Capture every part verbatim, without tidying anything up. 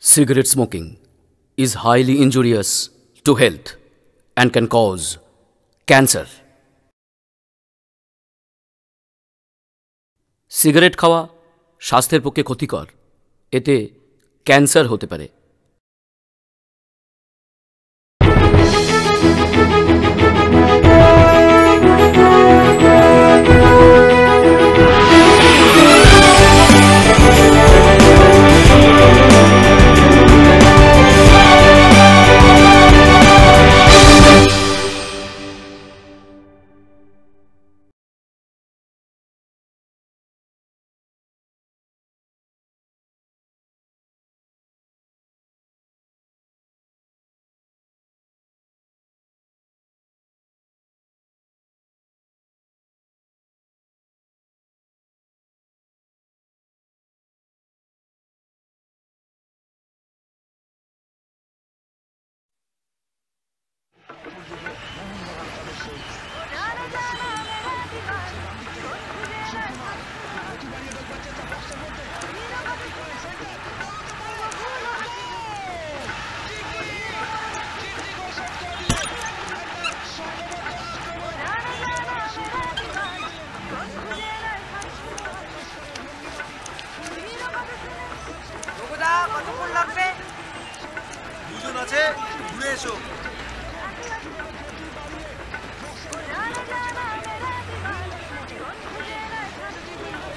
Cigarette smoking is highly injurious to health and can cause cancer. Cigarette খাওয়া স্বাস্থ্যের পক্ষে ক্ষতিকর, এতে ক্যান্সার হতে পারে।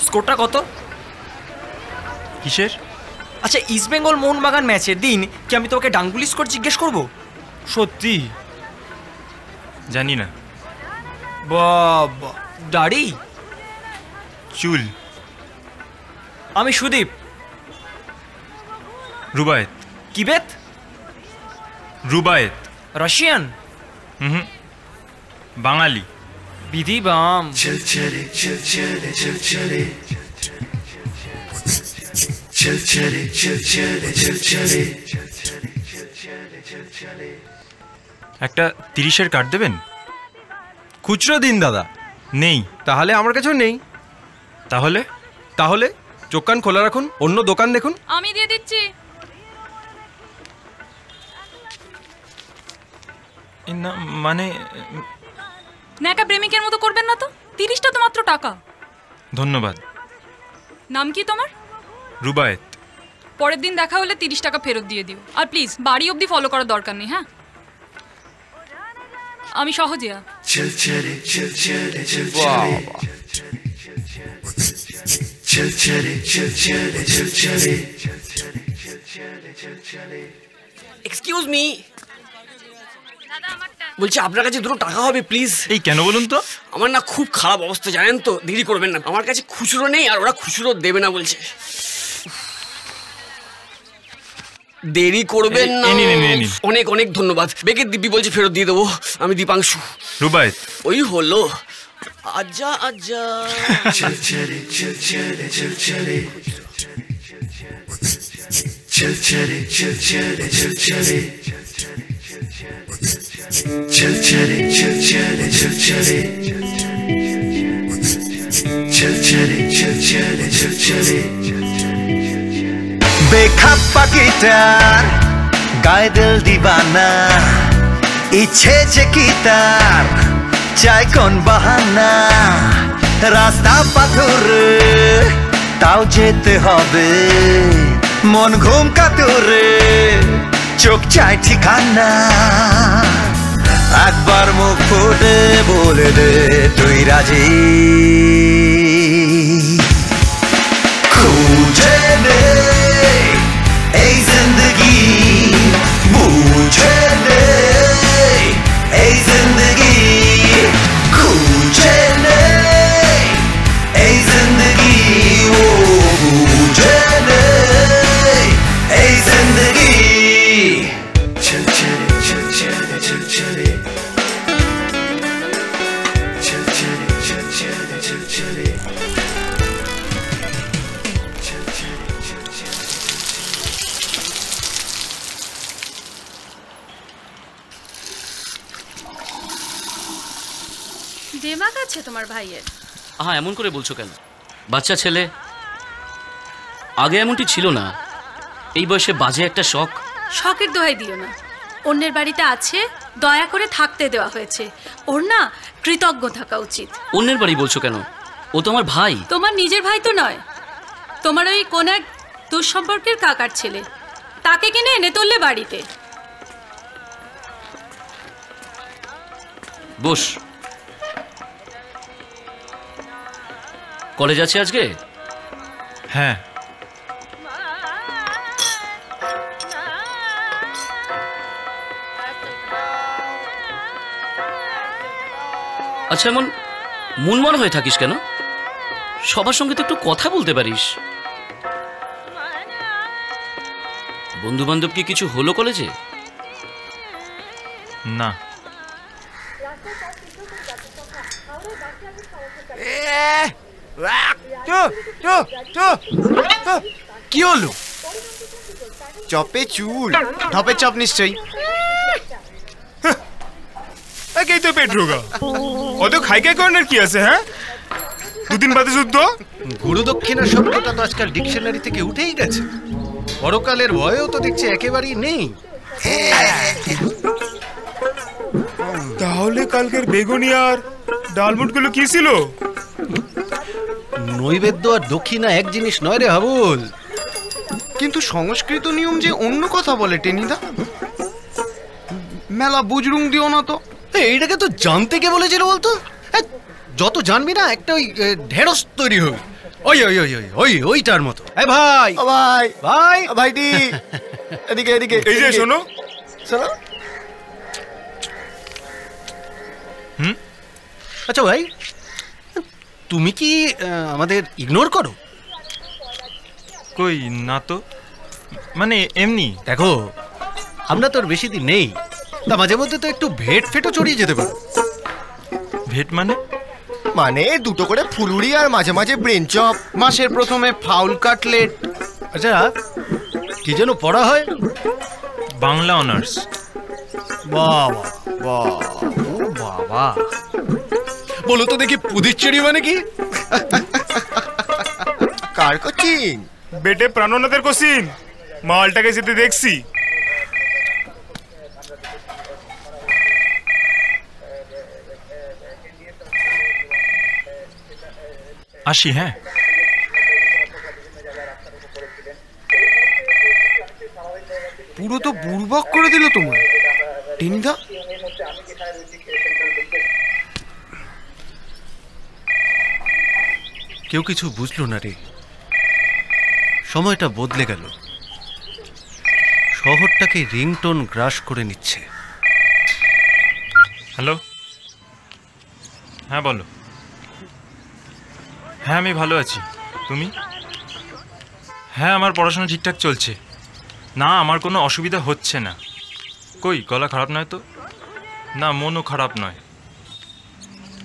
স্কোরটা কত? কিসের? আচ্ছা, ইস্ট বেঙ্গল মোহনবাগান ম্যাচের দিন কি আমি তোমাকে ডাঙ্গুলি স্কোর জিজ্ঞেস করব? সত্যি জানি না। বাবা, দাড়ি, চুল। আমি সুদীপ। রুবায়েত। কিবেত? রুবায়েত। রাশিয়ান? হুম, বাঙালি। বিধি বাম। চল চলে চল চলে চল চলে চল চলে চল চলে চল চলে। একটা তিরিশের কার্ড দেবেন? খুচরো দিন দাদা। নেই? তাহলে আমার কাছেও নেই। তাহলে তাহলে চোখ কান খোলা রাখুন, অন্য দোকান দেখুন। আমি দিয়ে দিচ্ছি। না মানে ন্যাকা প্রেমিকের মতো করবেন না তো। তিরিশটা তো মাত্র টাকা। ধন্যবাদ। নাম কি তোমার? রুবায়েত। পরের দিন দেখা হলে তিরিশ টাকা ফেরত দিয়ে দিও। আর প্লিজ বাড়ি অবধি ফলো করার দরকার নেই। হ্যাঁ, আমি সহজিয়া। এক্সকিউজ মি, বলছি আপনার কাছে দুটো টাকা হবে প্লিজ। এই কেন বলুন তো, আমার না খুব খারাপ অবস্থা জানেন তো। দেরি করবেন না, আমার কাছে খুচরো নেই আর ওরা খুচরো দেবে না বলছে। দেরি করবেন না। অনেক অনেক ধন্যবাদ। বেকে দিব্যি বলছে ফেরত দিয়ে দেবো। আমি দীপাংশু। রুবায়েত। ওই হলো। আজা আজা chal chale chal chale chal chale chal chale chal chale chal chale bekhapa guitar gaye dil divana ichhe je guitar chai kon bahana rasta pathur tao jete hobe mon ghum kature chok chai thikana একবার মুখ ফুটে বলে দে তুই রাজি। খুঁজে দে এই জিন্দগি, বুঝে দে এই জিন্দগি, খুঁজে দে এই জিন্দগি, ও বুঝে দে এই জিন্দগি। দেমাগ আছে তোমার ভাইয়ের। হ্যাঁ, এমন করে বলছো কেন? বাচ্চা ছেলে, আগে এমনটি ছিল না। এই বয়সে বাজে একটা শখ। শখের দোহাই দিও না, অন্যের বাড়িতে আছে দয়া করে থাকতে দেওয়া হয়েছে, ওর না কৃতজ্ঞ থাকা উচিত। অন্যের বাড়ি বলছো কেন? ও তোমার ভাই। তোমার নিজের ভাই তো নয়, তোমার ওই কোন এক দুঃসম্পর্কের কাকার ছেলে, তাকে কিনে এনে তুললে বাড়িতে। বস, কলেজ আছে আজকে? হ্যাঁ। আচ্ছা, এমন মনমান হয়ে থাকিস কেন? সবার সঙ্গে তো একটু কথা বলতে পারিস। বন্ধু বান্ধব কি কিছু হলো কলেজে? না। কি হলো? চপে চুল, ঢপে চপ নিশ্চয়ই। তো পেট রোগা, অত খাই খাই করার কি আছে? হ্যাঁ, দুদিন বাদে যুদ্ধ। গুরু দক্ষিণা শব্দটা তো আজকাল ডিকশনারি থেকে উঠেই গেছে, বড়কালের ভয়ও তো দেখছি একেবারেই নেই। তাহলে কালকের বেগুনি আর ডালমুটগুলো কি ছিল? নৈবেদ্য আর দক্ষিণা এক জিনিস নয় রে হাবুল। কিন্তু সংস্কৃত নিয়ম যে অন্য কথা বলে টেনিদা, মেলা বুজরুং দিও না তো। এইটাকে তো জানতে কে বলেছিল বলতো? যত জানবি না একটা ওই ঢেঁড়স তৈরি হবে, ওই ওই ওই ওই ওইটার মতো। এ ভাই ভাই ভাই ভাইটি এদিকে এদিকে, এই যে শোনো শোনো। হুম, আচ্ছা ভাই, তুমি কি আমাদের ইগনোর করো? কই না তো, মানে এমনি। দেখো, আমরা তোর বেশি দিন নেই, তা মাঝে মধ্যে তো একটু ভেট ফেটও চড়িয়ে যেতে পারো। ভেট মানে? মানে দুটো করে ফুলুরি আর মাঝে মাঝে ব্রেন চপ, মাসের প্রথমে ফাউল কাটলেট। আচ্ছা, কি যেন পড়া হয়? বাংলা অনার্স। বাবা বাবা, বলো তো দেখি, পুদিচেরি মানে কি? কার কোচিং? বেটে প্রাণনাথের কোচিং। মালটাকে যেতে দেখছি। আসি। হ্যাঁ, পুরো তো বুড়বক করে দিল তোমার টেনিদা। কেউ কিছু বুঝলো না রে, সময়টা বদলে গেল, শহরটাকে রিংটোন গ্রাস করে নিচ্ছে। হ্যালো, হ্যাঁ বলো। হ্যাঁ আমি ভালো আছি, তুমি? হ্যাঁ আমার পড়াশোনা ঠিকঠাক চলছে, না আমার কোনো অসুবিধা হচ্ছে না। কই গলা খারাপ নয় তো? না, মনও খারাপ নয়।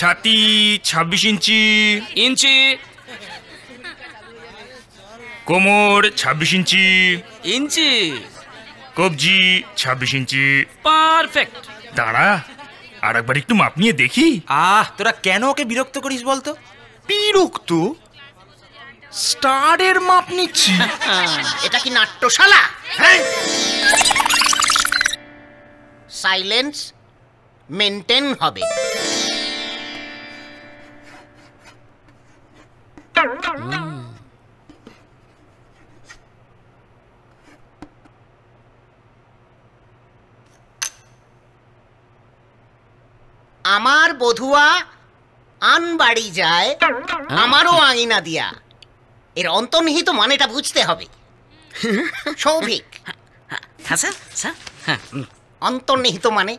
छाती छब्बीस इंची इंची, कोमर छब्बीस इंची इंची, कब्जी छब्बीस इंची। परफेक्ट। दाड़ा আর একবার একটু মাপ নিয়ে দেখি। আহ তোরা কেন ওকে বিরক্ত করিস বলতো? বিরক্ত? স্টারের মাপ নিচ্ছি। এটা কি নাট্যশালা? সাইলেন্স মেইনটেইন হবে। আমার বধুয়া আন বাড়ি যায় আমারও আঙিনা দিয়া, এর অন্তর্নিহিত মানেটা বুঝতে হবে। সৌভিক, অন্তর্নিহিত মানে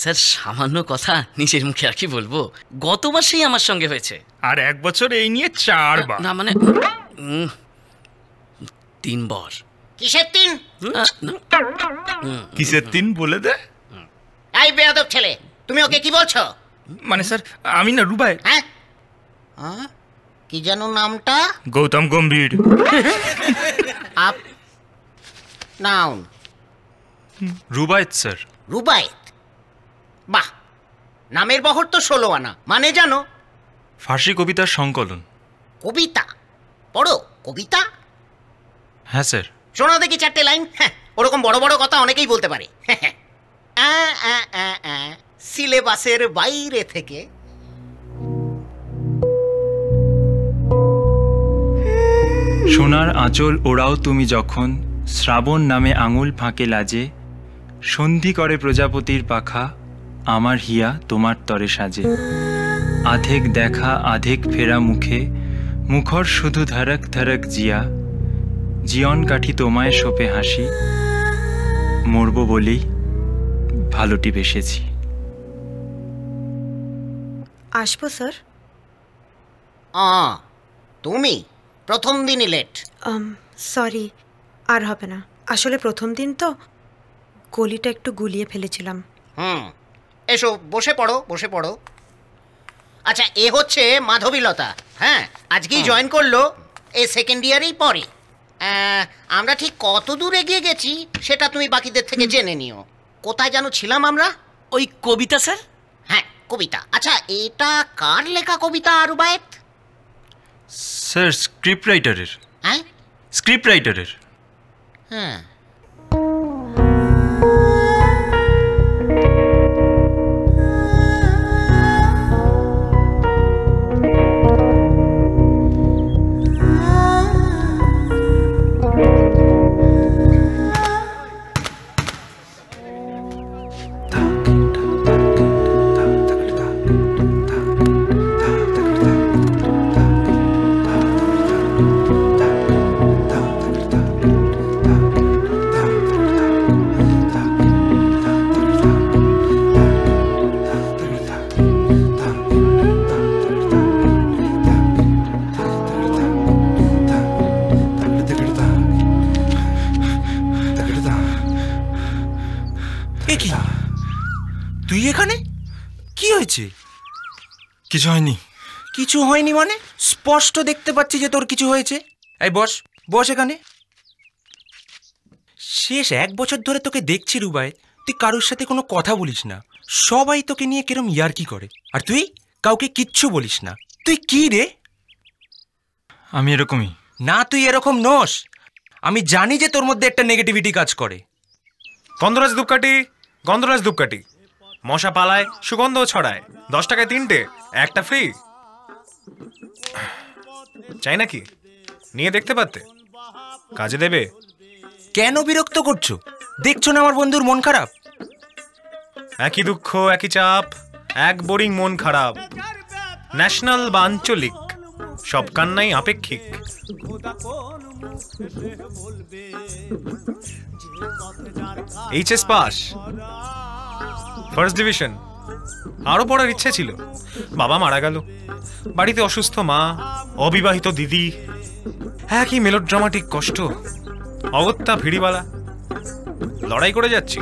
স্যার সামান্য কথা নিজের মুখে আর কি বলবো, গত মাসেই আমার সঙ্গে হয়েছে। আর এক বছর এই নিয়ে চারবার, না মানে তিনবার। কিসের তিন? কিসের তিন বলে দে। এই বেয়াদব ছেলে, তুমি ওকে কি বলছো? মানে স্যার আমি না রুবাই, হ্যাঁ কি জানো নামটা, গৌতম গম্ভীর। আপ নাউন রুবায়েত স্যার। রুবায়েত, বাহ, নামের বহর তো ষোলো আনা। মানে জানো, ফার্সি কবিতার সংকলন। কবিতা পড়ো? কবিতা হ্যাঁ স্যার। শোনা দেখি চারটে লাইন। হ্যাঁ, ওরকম বড় বড় কথা অনেকেই বলতে পারে। সিলেবাসের বাইরে থেকে সোনার আঁচল ওড়াও তুমি যখন, শ্রাবণ নামে আঙুল ফাঁকে লাজে, সন্ধি করে প্রজাপতির পাখা, আমার হিয়া তোমার তরে সাজে। আধেক দেখা আধেক ফেরা মুখে, মুখর শুধু ধারক ধারক জিয়া, জীবন কাঠি তোমায় সোপে হাসি, মরব বলেই ভালোটি বেসেছি। আসবো স্যার। আ তুমি প্রথম দিনই লেট। সরি, আর হবে না। আসলে প্রথম দিন তো গলিটা একটু গুলিয়ে ফেলেছিলাম। হুম, এসো বসে পড়ো, বসে পড়ো। আচ্ছা, এ হচ্ছে মাধবীলতা, হ্যাঁ আজকেই জয়েন করলো, এ সেকেন্ড ইয়ারেই পড়ে। আমরা ঠিক কত দূর এগিয়ে গেছি সেটা তুমি বাকিদের থেকে জেনে নিও। কোথায় জানো ছিলাম আমরা? ওই কবিতা স্যার। হ্যাঁ কবিতা। আচ্ছা এটা কার লেখা কবিতা রুবায়েত? স্যার স্ক্রিপ্ট রাইটারের। হ্যাঁ স্ক্রিপ্ট রাইটারের। হ্যাঁ কিছু হয়নি। কিছু হয়নি মানে? স্পষ্ট দেখতে পাচ্ছি যে তোর কিছু হয়েছে। এই বস, বস এখানে। শেষ এক বছর ধরে তোকে দেখছি রুবায়েত, তুই কারোর সাথে কোনো কথা বলিস না, সবাই তোকে নিয়ে কিরম ইয়ার্কি করে, আর তুই কাউকে কিচ্ছু বলিস না। তুই কি রে? আমি এরকমই। না তুই এরকম নস, আমি জানি যে তোর মধ্যে একটা নেগেটিভিটি কাজ করে। গন্ধরাজ ধূপকাঠি, গন্ধরাজ ধূপকাঠি, মশা পালায়, সুগন্ধ ছড়ায়, দশ টাকায় তিনটে, একটা ফ্রি। চাই নাকি? নিয়ে দেখতে পারতে, কাজে দেবে। কেন বিরক্ত করছো? দেখছো না আমার বন্ধুর মন খারাপ? একই দুঃখ, একই চাপ, এক বোরিং মন খারাপ। ন্যাশনাল বা আঞ্চলিক সব কান্নাই আপেক্ষিক। HS pass, first division. আরও পড়ার ইচ্ছে ছিল, বাবা মারা গেল, বাড়িতে অসুস্থ মা, অবিবাহিত দিদি, হ্যাঁ কি মেলোড্রামাটিক কষ্ট, অগত্যা ভিড়িবালা, লড়াই করে যাচ্ছি।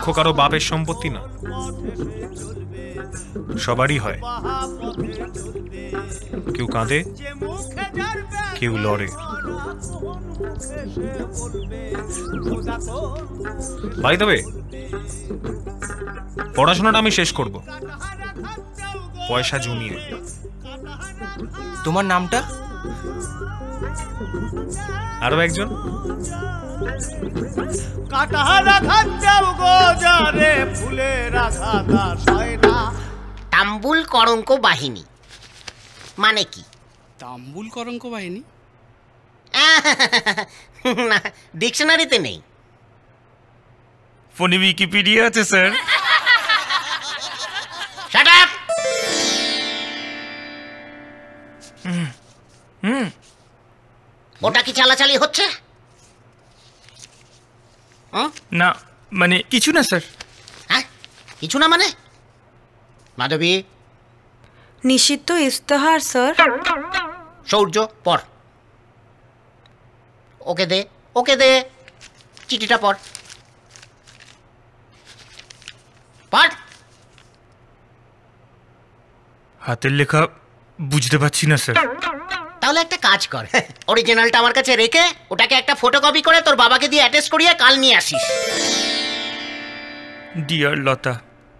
দুঃখ কারো বাপের সম্পত্তি না, সবারই হয়। কেউ কাঁদে, কেউ লড়ে। বাই দ্য ওয়ে, পড়াশোনাটা আমি শেষ করব পয়সা জমিয়ে। তোমার নামটা? আরো একজন তাম্বুল কলঙ্ক বাহিনী। মানে কি তাম্বুল কলঙ্ক বাহিনী? ডিকশনারিতে নেই, ফোনে উইকিপিডিয়া আছে স্যার। Shut up. হুম, ওটা কি চালাচালি হচ্ছে? না মানে কিছু না স্যার। হ্যাঁ, কিছু না মানে? মাধবী, নিষিদ্ধ ইস্তাহার স্যার। সৌর্য পড়। ওকে দে, ওকে দে, চিঠিটা পড় পড়। হাতের লেখা বুঝতে পারছি না স্যার। তাহলে একটা কাজ কর, অরিজিনালটা আমার কাছে রেখে ওটাকে একটা ফটোকপি করে তোর বাবাকে দিয়ে অ্যাটাচ করিয়ে কাল নিয়ে আসিস। ডিয়ার লতা,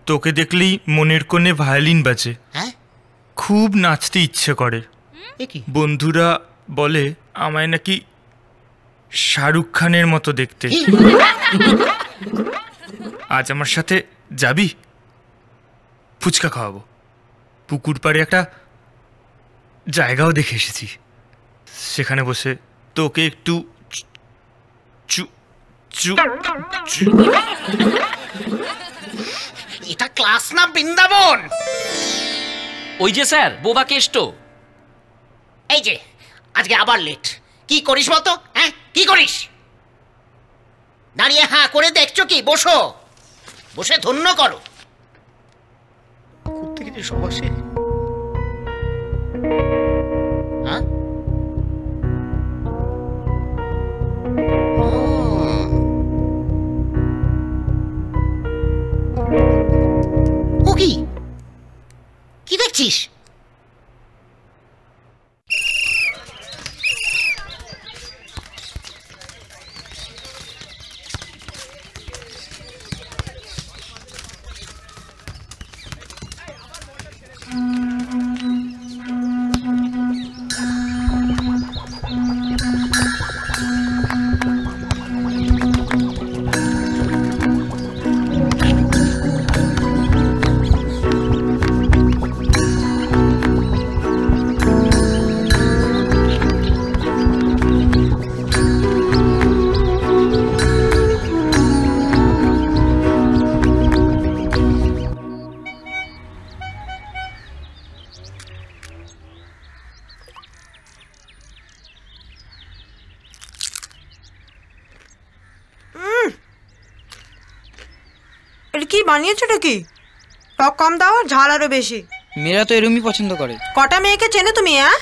তোকে দেখলেই মনের কোণে ভায়োলিন বাজে, হ্যাঁ খুব নাচতে ইচ্ছে করে। বন্ধুরা বলে আমায় নাকি শাহরুখ খানের মতো দেখতে। আজ আমার সাথে যাবি? ফুচকা খাওয়াবো। পুকুর পাড়ে একটা জায়গাও দেখে এসেছি, সেখানে বসে তোকে একটু চু। এটা ক্লাস না বৃন্দাবন। ওই যে স্যার বোবা কেষ্ট। এই যে আজকে আবার লেট, কি করিস মতো? হ্যাঁ কি করিস? দাঁড়িয়ে হ্যাঁ করে দেখছো কি? বসো, বসে ধন্য করো। ও কি কি দেখছিস? বানিয়েছোটা কি? টক কম দাও, ঝাল আরো বেশি। মেয়েরা তো এরমই পছন্দ করে। কটা মেয়েকে চেনে তুমি? হ্যাঁ,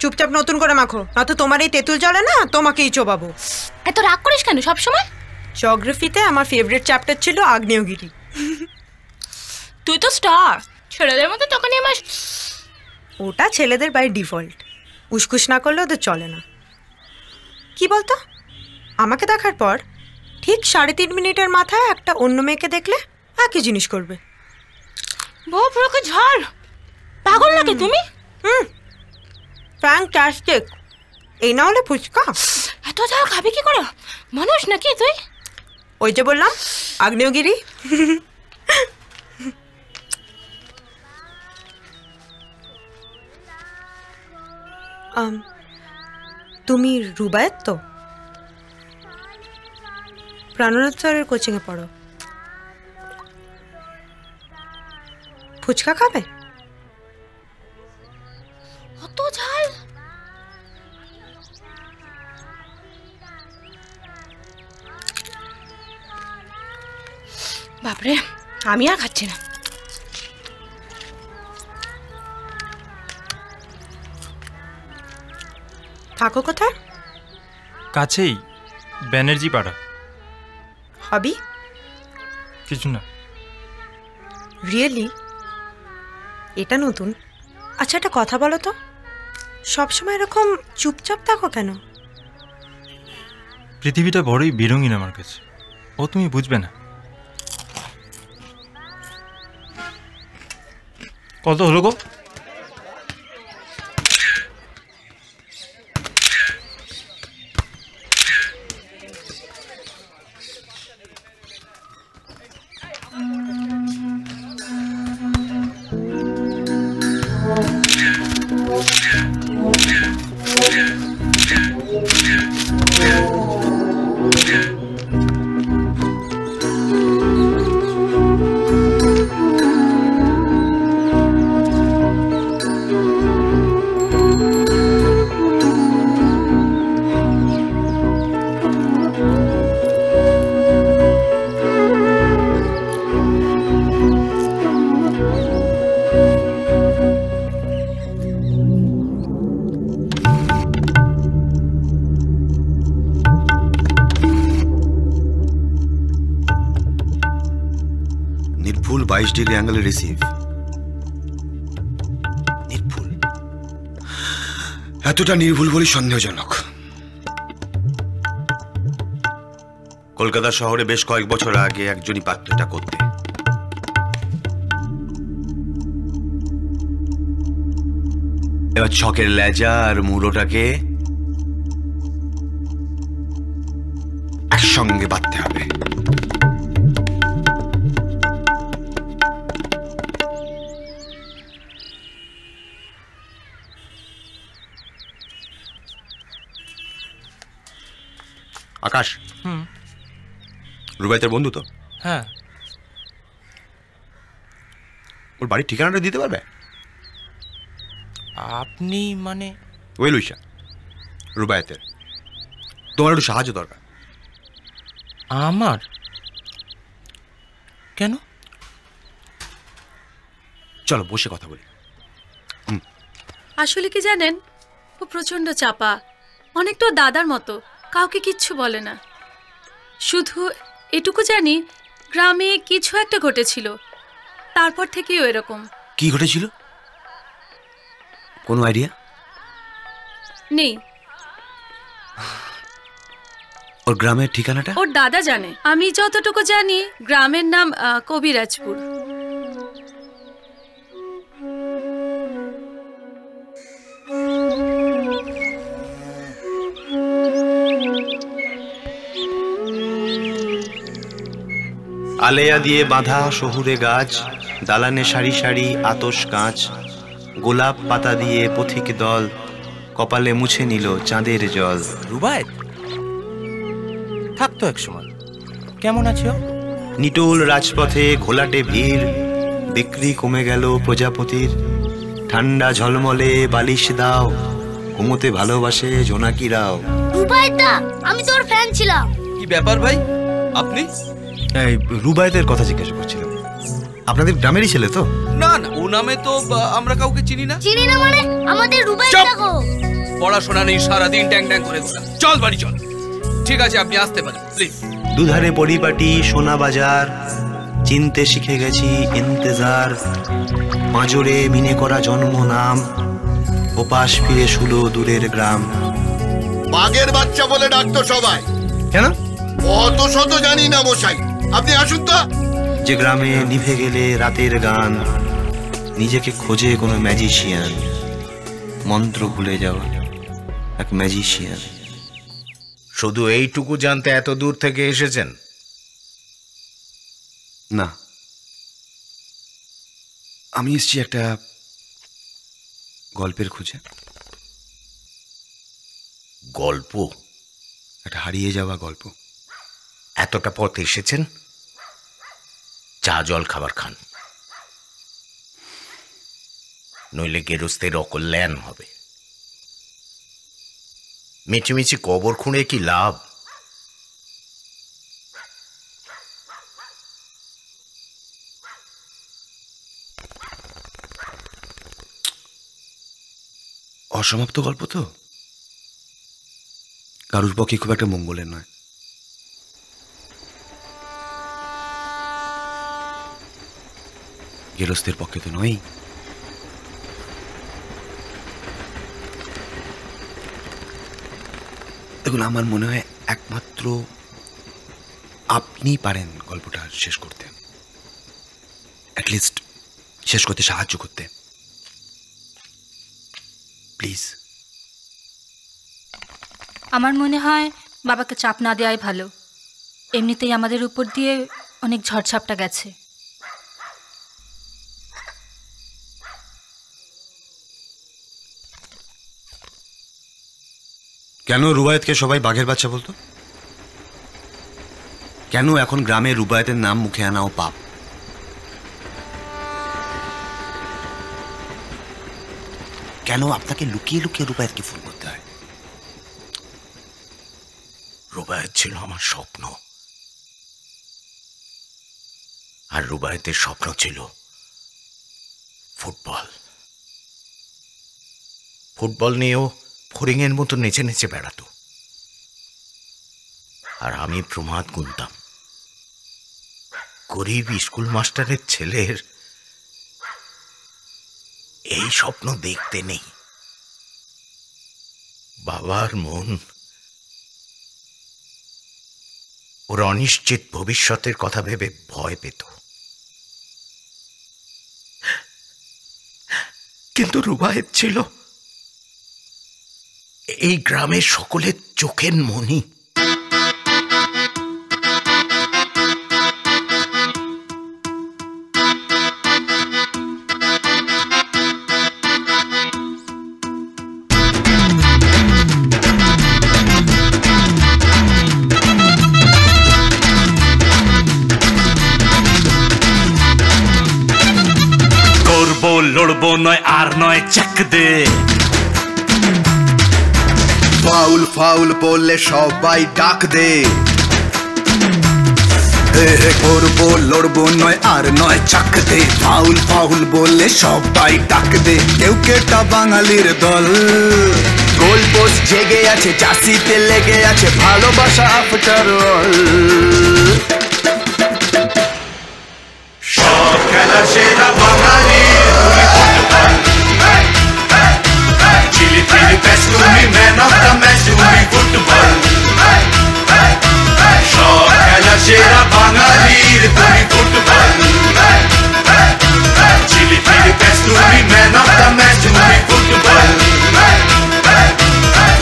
চুপচাপ নতুন করে মাখো, নয়তো তোমার এই তেঁতুল জলে না তোমাকেই চোবাবো। এত রাগ করিস কেন সবসময়? জিওগ্রাফিতে আমার ফেভারিট চ্যাপ্টার ছিল আগ্নেয়গিরি। তুই তো স্টার, ছেলেদের মতো তোকে নিয়ে আমার। ওটা ছেলেদের বাই ডিফল্ট, উসকুস না করলে ওদের চলে না। কি বলতো, আমাকে দেখার পর ঠিক সাড়ে তিন মিনিটের মাথায় একটা অন্য মেয়েকে দেখলে একই জিনিস করবে। বউকে ঝড় পাগল নাকি তুমি? হুম, ফ্যান্টাস্টিক। এই না হলে ফুচকা। এত ঝাল খাবি কি করে? মানুষ নাকি তুই? ওই যে বললাম আগ্নেয়গিরি। তুমি রুবায়েত তো? প্রাণনাথ স্যারের কোচিংয়ে পড়ো। ফুচকা খাবে? অত ঝাল? বাপরে, আমি আর খাচ্ছি না। থাকো কোথায়? কাছেই, ব্যানার্জি পাড়া। হবি? কিছু না। রিয়েলি? এটা নতুন। আচ্ছা একটা কথা বলো তো, সবসময় এরকম চুপচাপ থাকো কেন? পৃথিবীটা বড়ই বিরঙিন আমার কাছে, ও তুমি বুঝবে না। কত হলো গো? বাইশ ডিগ্রি অ্যাঙ্গেলে রিসিভ নির্ভুল, এতটা নির্ভুল বলি সন্দেহজনক। কলকাতা শহরে বেশ কয়েক বছর আগে একজনই পারত এটা করতে। এবার ছকের লেজা আর মুড়োটাকে একসঙ্গে বাঁধতে হবে। আকাশ, হুম, রুবাইতের বন্ধু তো? হ্যাঁ। ওর বাড়ির ঠিকানাটা দিতে পারবে আপনি? মানে ওই লুইসা, রুবাইতের। তোমার একটু সাহায্য দরকার। আমার? কেন? চলো বসে কথা বলি। আসলে কি জানেন, ও প্রচন্ড চাপা, অনেকটা দাদার মতো, কাউকে কিচ্ছু বলে না। শুধু এটুকু জানি গ্রামে কিছু একটা ঘটেছিল, তারপর থেকেই এরকম। কি ঘটেছিল কোনো আইডিয়া নেই? ওর গ্রামের ঠিকানাটা ওর দাদা জানে। আমি যতটুকু জানি গ্রামের নাম কবিরাজপুর। আলেয়া দিয়ে বাঁধা শহুরে গাছ, দালানে সারি সারি আতস কাঁচ, গোলাপ পাতা দিয়ে পথিক দল কপালে মুছে নিল চাঁদের জল। রুবায়েত থাকতো একসময়। কেমন আছো? নিটোল রাজপথে ঘোলাটে ভিড়, বিক্রি কমে গেল প্রজাপতির। ঠান্ডা ঝলমলে বালিশ দাও, ঘুমোতে ভালোবাসে জোনাকিরাও। রুবায়েতদা, আমি তোর ফ্যান ছিলাম। কি ব্যাপার ভাই আপনি? এই রুবায়েতের কথা জিজ্ঞাসা করছিলাম। আপনাদের গ্রামেরই ছেলে তো? না না, ও নামে তো আমরা কাউকে চিনি না। চিনি না মানে? আমাদের রুবায়েত দেখো, পড়াশোনা নেই, সারা দিন ট্যাং ট্যাং করে ঘোরা। চল বাড়ি চল। ঠিক আছে, আপনি আসতে পারেন প্লিজ। দুধারে পরিপাটি সোনা বাজার, চিনতে শিখে গেছি ইন্তজার। মাজরে মিনে করা জন্ম নাম, ওপাশ ফিরে শুলো দূরের গ্রাম। বাঘের বাচ্চা বলে ডাকতো সবাই। কেন? অত শত জানি না মশাই, আপনি আসুন তো। যে গ্রামে নিভে গেলে রাতের গান, নিজেকে খোঁজে কোনো ম্যাজিশিয়ান, মন্ত্র ভুলে যাওয়া এক ম্যাজিশিয়ান। শুধু এইটুকু জানতে এত দূর থেকে এসেছেন? না, আমি এসেছি একটা গল্পের খোঁজে। গল্প? একটা হারিয়ে যাওয়া গল্প। এতটা পথ এসেছেন, চা জল খাবার খান, নইলে গেরস্তের অকল্যাণ হবে। মিচিমিচি কবর খুঁড়ে কি লাভ? অসমাপ্ত গল্প তো কারুর পক্ষে খুব একটা মঙ্গলের নয়। গেরস্থের পক্ষে তো নয়। দেখুন, আমার মনে হয় একমাত্র আপনিই পারেন গল্পটা শেষ করতে, অ্যাটলিস্ট শেষ করতে সাহায্য করতে, প্লিজ। আমার মনে হয় বাবাকে চাপ না দেওয়াই ভালো। এমনিতেই আমাদের উপর দিয়ে অনেক ঝড়ঝাপটা গেছে। কেন রুবায়েতকে সবাই বাঘের বাচ্চা বলতো? কেন এখন গ্রামে রুবায়েতের নাম মুখে আনাও পাপ? কেন আপনাকে লুকিয়ে লুকিয়ে রুবায়েতকে ফোন করতে হয়? রুবায়েত ছিল আমার স্বপ্ন, আর রুবায়েতের স্বপ্ন ছিল ফুটবল। ফুটবল নিয়েও ফড়িংয়ের মতো নেচে নেচে বেড়াতো, আর আমি প্রমাদ গুনতাম। গরিব স্কুল মাস্টারের ছেলের এই স্বপ্ন দেখতে নেই। বাবার মন ওর অনিশ্চিত ভবিষ্যতের কথা ভেবে ভয় পেত। কিন্তু রুবায়েত ছিল এই গ্রামের সকলের চোখের মনি। করবো লড়বো নয় আর নয় চাক দে। ফাউল ফাউল বললে সবাই ডাক দে। করবো লড়বো নয় আর নয় চাক দে। ফাউল ফাউল বললে সবাই ডাক দে। কেউ কেটা বাঙালির দল, গোল পোস্ট জেগে আছে, চাষিতে লেগে আছে ভালোবাসা আফটার অল। সব খেলা সেরা বাঙালি best to me, man of the match to me football. Hey hey hey, shot khela chera bangalir tumi football. Hey hey hey, chili chili best to me, man of the match to me football. Hey hey hey,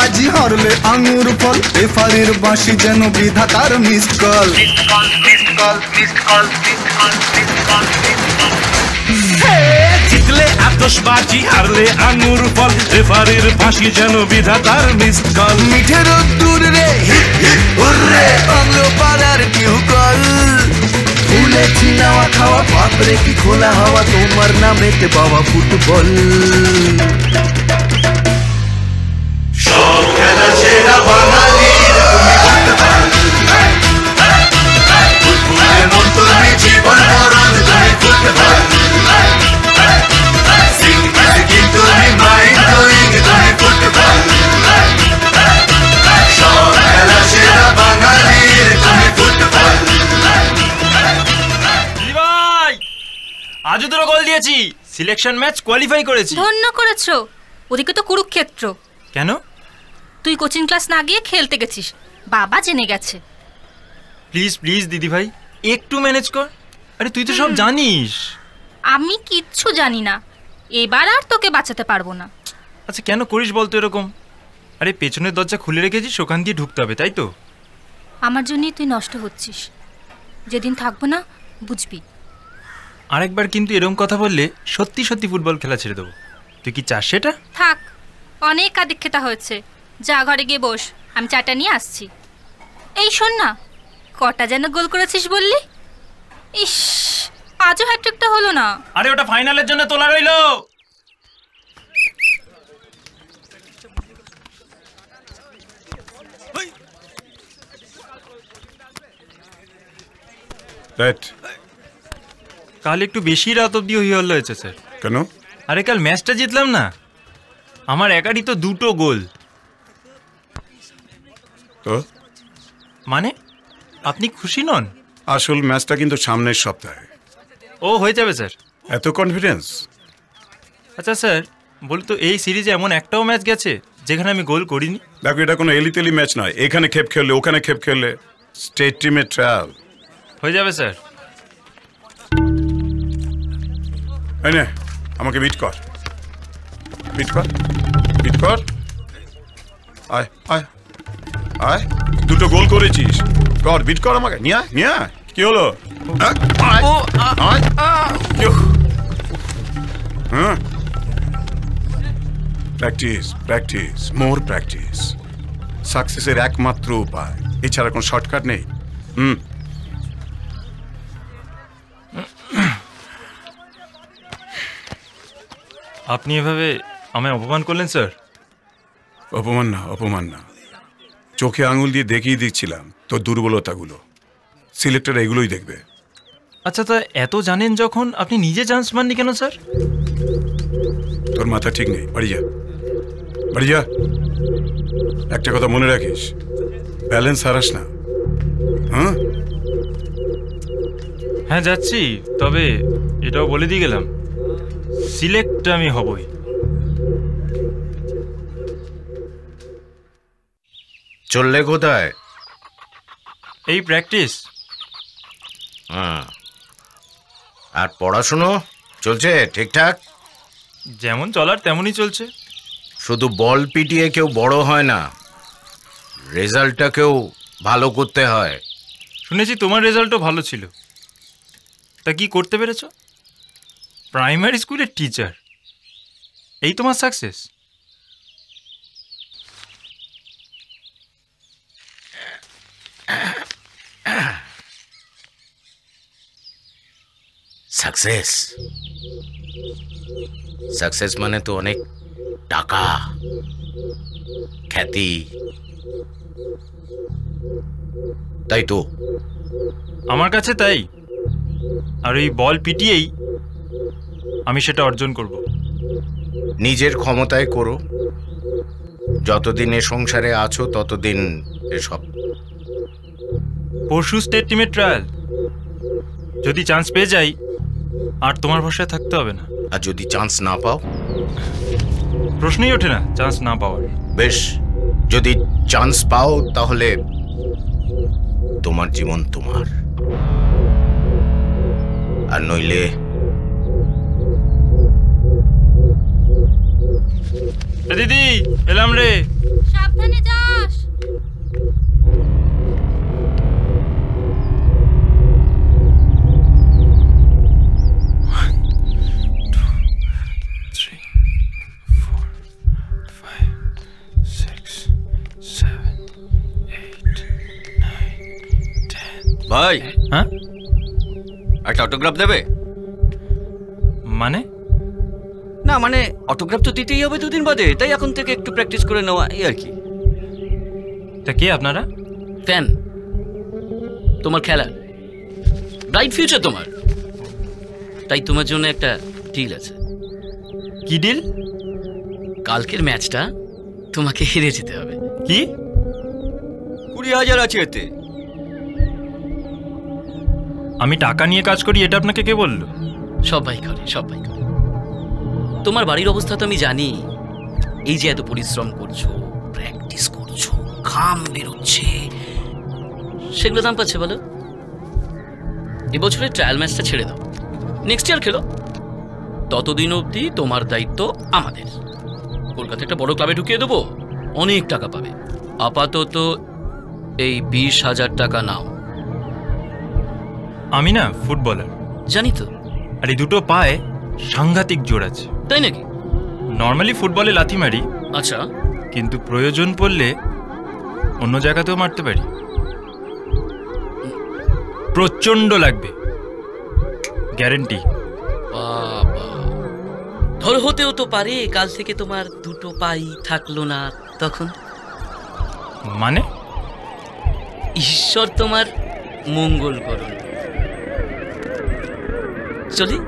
বাজি হরলে আঙুর ফল, রেফারির বাঁশি যেন বিধাতার missed call. জিতলে আতশবাজি হারলে আঙুর ফল, রেফারির বাঁশি যেন বিধাতার মিসড কল। মিঠে রোদ্দুর রে হিপ হিপ হুররে, বাংল পাড়ার কিউ কল। ফুলেছি নাওয়া খাওয়া, বাপরে কি খোলা হাওয়া, তোমার নামেতে বাবা ফুটবল। সেরা বাঙালি তুমি ফুটবল। ফুটবলের মন তুমি, জীবন মরণ তুমি ফুটবল। দিয়েছি সিলেকশন ম্যাচ কোয়ালিফাই করেছি ধন্য করেছো ওদিকে তো কুরুক্ষেত্র কেন তুই কোচিং ক্লাস না গিয়ে খেলতে গেছিস বাবা জেনে গেছে প্লিজ প্লিজ দিদি ভাই একটু ম্যানেজ কর আরে তুই তো সব জানিস আমি কিচ্ছু জানি না এবার আর তোকে বাঁচাতে পারবো না আচ্ছা কেন করিস বল তো এরকম আরে পেছনের দরজা খুলে রেখেছিস ওখান দিয়ে ঢুকতে হবে তাই তো আমার জন্যই তুই নষ্ট হচ্ছিস যেদিন থাকবো না বুঝবি আরেকবার কিন্তু এরকম কথা বললে সত্যি সত্যি ফুটবল খেলা ছেড়ে দেবো তুই কি চাস সেটা থাক অনেক আদিক্ষেতা হয়েছে যা ঘরে গিয়ে বস আমি চাটা নিয়ে আসছি এই শোন না কটা যেন গোল করেছিস বললি ইস আজও হ্যাটট্রিকটা হলো না আরে ওটা ফাইনালের জন্য তোলা রইল কাল একটু বেশি রাত অবধি হইহল্লা হয়েছে স্যার কেন আরে কাল ম্যাচটা জিতলাম না আমার একারই তো দুটো গোল মানে আপনি খুশি নন আসল ম্যাচটা কিন্তু সামনের সপ্তাহে ও হয়ে যাবে স্যার এত কনফিডেন্স আচ্ছা স্যার বলি তো এই সিরিজে এমন একটাও ম্যাচ গেছে যেখানে আমি গোল করিনি দেখো এটা কোনো এলিতেলি ম্যাচ নয় এখানে খেপ খেললে ওখানে খেপ খেললে স্টেট টিমে ট্রায়াল হয়ে যাবে স্যার এনে আমাকে বিট কর বিট কর বিট কর আয় আয় আয় দুটো গোল করেছিস কর বিট কর আমাকে নিয়ে আয় নিয়ে আয় কি হলো হ্যাঁ প্র্যাকটিস প্র্যাকটিস মোর প্র্যাকটিস সাকসেসের একমাত্র উপায় এছাড়া কোনো শর্টকাট নেই হুম আপনি এভাবে আমায় অপমান করলেন স্যার অপমান না অপমান না চোখে আঙুল দিয়ে দেখিয়ে দিচ্ছিলাম তোর দুর্বলতাগুলো সিলেক্টর এগুলোই দেখবে আচ্ছা তা এত জানেন যখন আপনি নিজে চান্স পাননি কেন স্যার তোর মাথা ঠিক নেই বাড়ি যা বাড়ি যা একটা কথা মনে রাখিস ব্যালেন্স হারাস না হ্যাঁ হ্যাঁ যাচ্ছি তবে এটাও বলে দিয়ে গেলাম সিলেক্ট আমি হবই চললে কোথায় এই প্র্যাকটিস আর পড়াশুনো চলছে ঠিকঠাক যেমন চলার তেমনই চলছে শুধু বল পিটিয়ে কেউ বড় হয় না রেজাল্টটা কেউ ভালো করতে হয় শুনেছি তোমার রেজাল্টও ভালো ছিল তা কি করতে পেরেছো প্রাইমারি স্কুলের টিচার এই তোমার সাকসেস সাকসেস সাকসেস মানে তো অনেক টাকা খ্যাতি তাই তো আমার কাছে তাই আর এই বল পিটিয়েই আমি সেটা অর্জন করব নিজের ক্ষমতায় করো যতদিন এ সংসারে আছো ততদিন এসব পরশু স্টেট টিমের ট্রায়াল যদি চান্স পেয়ে যাই আর তোমার ভরসায় থাকতে হবে না আর যদি চান্স না পাও প্রশ্নই ওঠে না চান্স না পাওয়ার বেশ যদি চান্স পাও তাহলে তোমার জীবন তোমার আর নইলে দিদি এলাম রে সাবধানে যাস ভাই হ্যাঁ একটা অটোগ্রাফ দেবে মানে না মানে অটোগ্রাফ তো দিতেই হবে দুদিন বাদে তাই এখন থেকে একটু প্র্যাকটিস করে নেওয়া এই আর কি তা কে আপনারা ফ্যান তোমার খেলা ব্রাইট ফিউচার তোমার তাই তোমার জন্য একটা ডিল আছে কি ডিল কালকের ম্যাচটা তোমাকে হেরে যেতে হবে কি কুড়ি হাজার আছে এতে আমি টাকা নিয়ে কাজ করি এটা আপনাকে কে বললো সবাই করে সবাই করে তোমার বাড়ির অবস্থা তো আমি জানি। এই যে এত পরিশ্রম করছো, প্র্যাকটিস করছো, ঘাম বেরোচ্ছে, সেগুলো দাম পাচ্ছে বলো? এবছরের ট্রায়াল ম্যাচটা ছেড়ে দাও, নেক্সট ইয়ার খেলো। ততদিন অবধি তোমার দায়িত্ব আমাদের। কলকাতা একটা বড় ক্লাবে ঢুকিয়ে দেবো, অনেক টাকা পাবে। আপাতত এই বিশ হাজার টাকা নাও। আমি না ফুটবলার জানি তো, আর এই দুটো পায়ে সাংঘাতিক জোর আছে। তাই নাকি? নর্মালি ফুটবলে লাথি মারি, আচ্ছা, কিন্তু প্রয়োজন পড়লে অন্য জায়গাতেও মারতে পারি। প্রচন্ড লাগবে, গ্যারান্টি। ধর হতেও তো পারে কাল থেকে তোমার দুটো পাই থাকলো না, তখন মানে ঈশ্বর তোমার মঙ্গল করুন। চলি।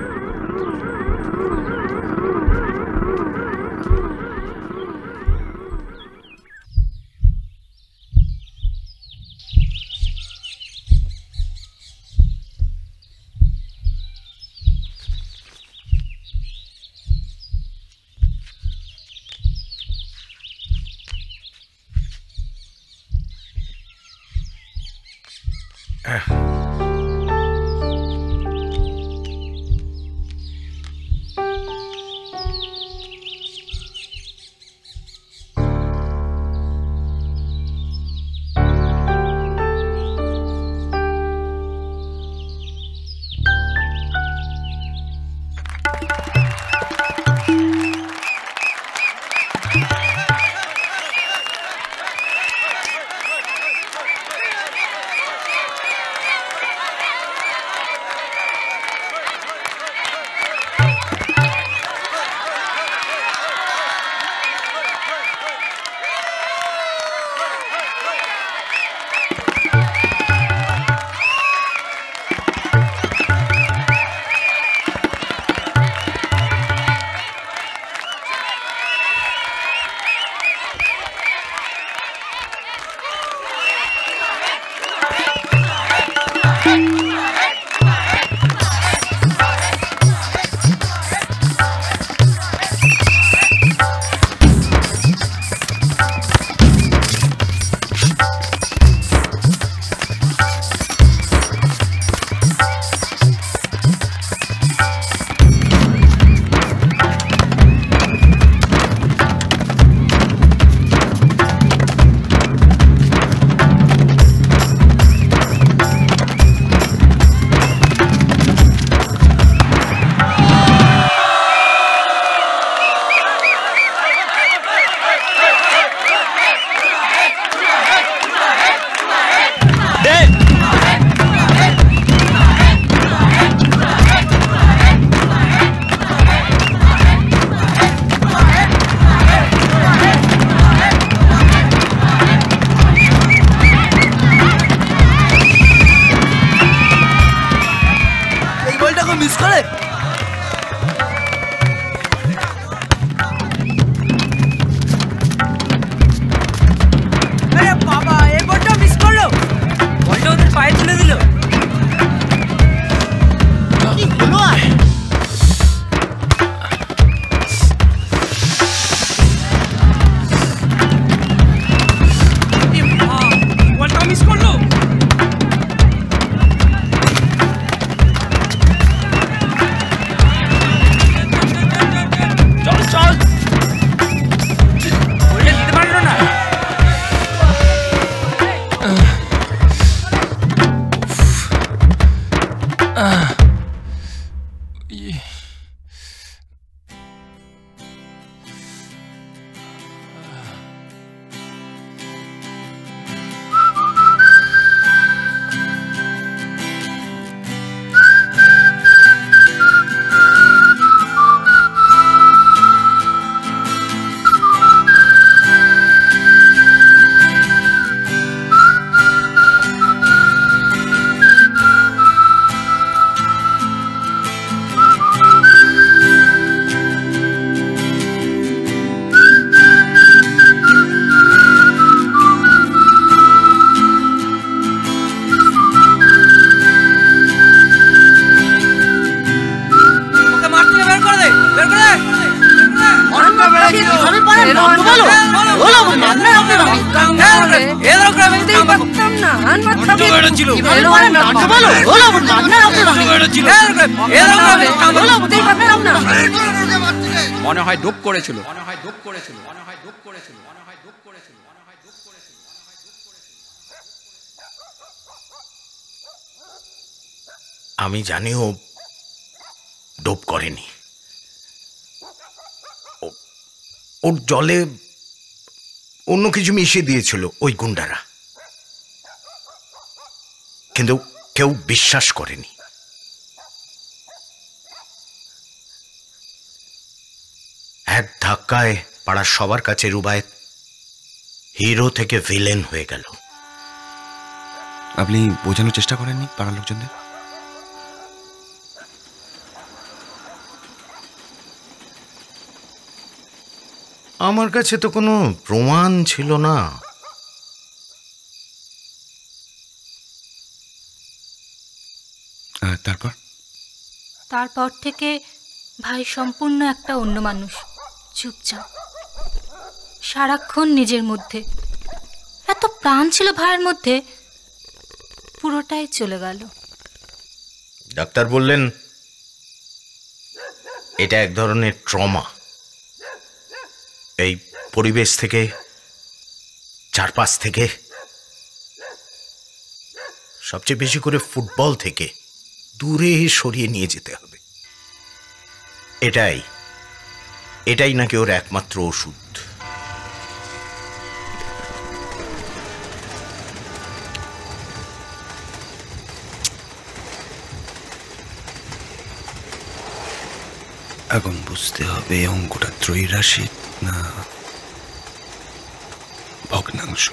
মনে হয় ডোপ করেছিল মনে হয় ডোপ করেছিল মনে হয় ডোপ করেছিল মনে হয় ডোপ করেছিল মনে হয় ডোপ করেছিল আমি জানিও ডোপ করেনি ওর জলে অন্য কিছু মিশিয়ে দিয়েছিল ওই গুন্ডারা কিন্তু কেউ বিশ্বাস করেনি এক ধাক্কায় পাড়ার সবার কাছে রুবায়েত হিরো থেকে ভিলেন হয়ে গেল আপনি বোঝানোর চেষ্টা করেননি পাড়ার লোকজনদের আমার কাছে তো কোনো প্রমাণ ছিল না তারপর তারপর থেকে ভাই সম্পূর্ণ একটা অন্য মানুষ চুপচাপ সারাক্ষণ নিজের মধ্যে এত প্রাণ ছিল ভাইয়ের মধ্যে পুরোটাই চলে গেল ডাক্তার বললেন এটা এক ধরনের ট্রমা এই পরিবেশ থেকে চারপাশ থেকে সবচেয়ে বেশি করে ফুটবল থেকে দূরে সরিয়ে নিয়ে যেতে হবে এটাই এটাই নাকি ওর একমাত্র ওষুধ এখন বুঝতে হবে অঙ্কটা ত্রৈরাশি না ভগ্নাংশ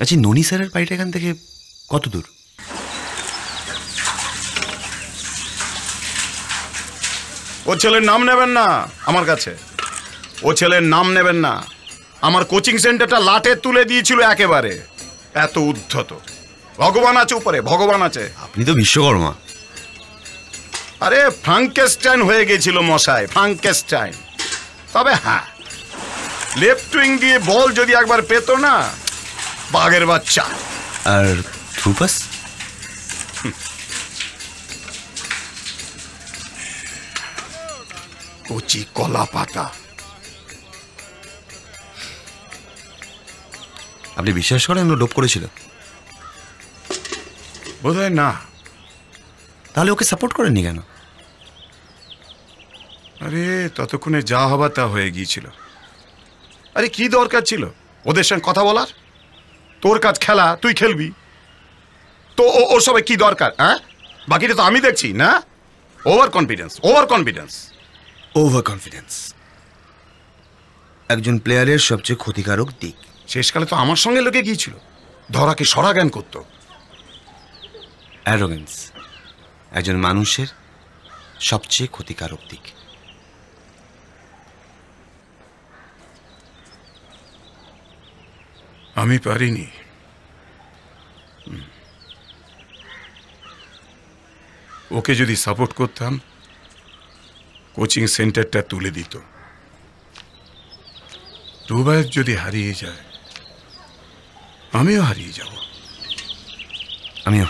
আচ্ছা ননি স্যারের বাড়িটা এখান থেকে কত দূর ও ছেলের নাম নেবেন না আমার কাছে ও ছেলের নাম নেবেন না আমার কোচিং সেন্টারটা লাটে তুলে দিয়েছিল একেবারে এত উদ্ধত ভগবান আছে উপরে ভগবান আছে আপনি তো বিশ্বকর্মা আরে ফ্রাঙ্কেস্টাইন হয়ে গেছিল মশাই ফ্রাঙ্কেস্টাইন তবে হ্যাঁ লেফট উইং দিয়ে বল যদি একবার পেত না বাঘের বাচ্চা আর থ্রুপাস কচি কলা পাতা আপনি বিশ্বাস করেন ও ডোপ করেছিল বোধহয় না তাহলে ওকে সাপোর্ট করেননি কেন আরে ততক্ষণে যা হবার তা হয়ে গিয়েছিল আরে কি দরকার ছিল ওদের সঙ্গে কথা বলার তোর কাজ খেলা তুই খেলবি তো ওর সবাই কি দরকার হ্যাঁ বাকিটা তো আমি দেখছি না overconfidence overconfidence overconfidence একজন প্লেয়ারের সবচেয়ে ক্ষতিকারক দিক শেষকালে তো আমার সঙ্গে লোকে গিয়েছিল ধরাকে সরা জ্ঞান করতো অ্যারোগেন্স একজন মানুষের সবচেয়ে ক্ষতিকারক দিক আমি পারিনি ওকে যদি সাপোর্ট করতাম কোচিং সেন্টারটা তুলে দিত দুবার যদি হারিয়ে যায় আমিও হারিয়ে যাব আমিও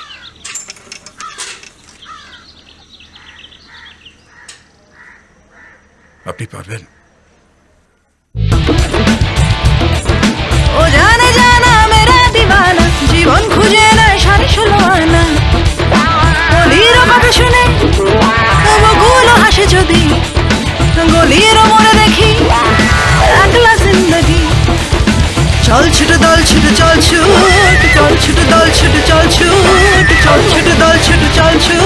আপনি পারবেন ও জানা জানা মেরা দিওয়ানা জীবন খুঁজে না সারি ষোলো আনা গলির কথা শুনে তবুগুলো হাসে যদি গলির মনে দেখি একলা জিন্দগি চল ছুট দল ছুট চল ছুট চল ছুট দল ছুট চল ছুট চল ছুট দল ছুট চল ছুট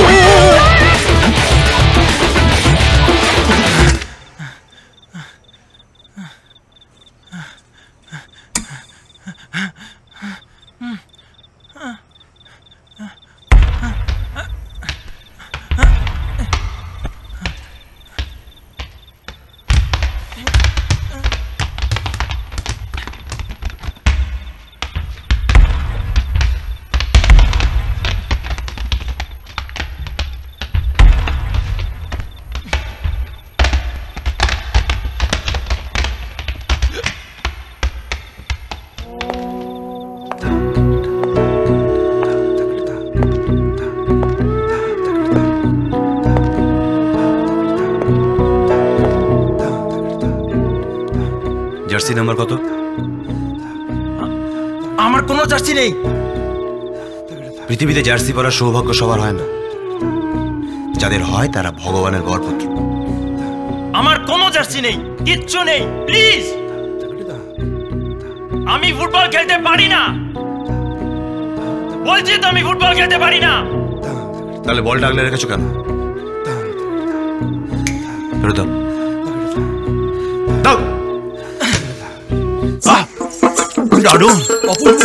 জার্সি নাম্বার কত? আমার কোনো জার্সি নেই। পৃথিবীতে জার্সি পরা সৌভাগ্য সবার হয় না, যাদের হয় তারা ভগবানের বরপুত্র। আমার কোনো জার্সি নেই, কিচ্ছু নেই, প্লিজ। আমি ফুটবল খেলতে পারি না, বলছি তো আমি ফুটবল খেলতে পারি না। তাহলে বলটা আগলে রেখেছো কেন? দাদু অপূর্ব,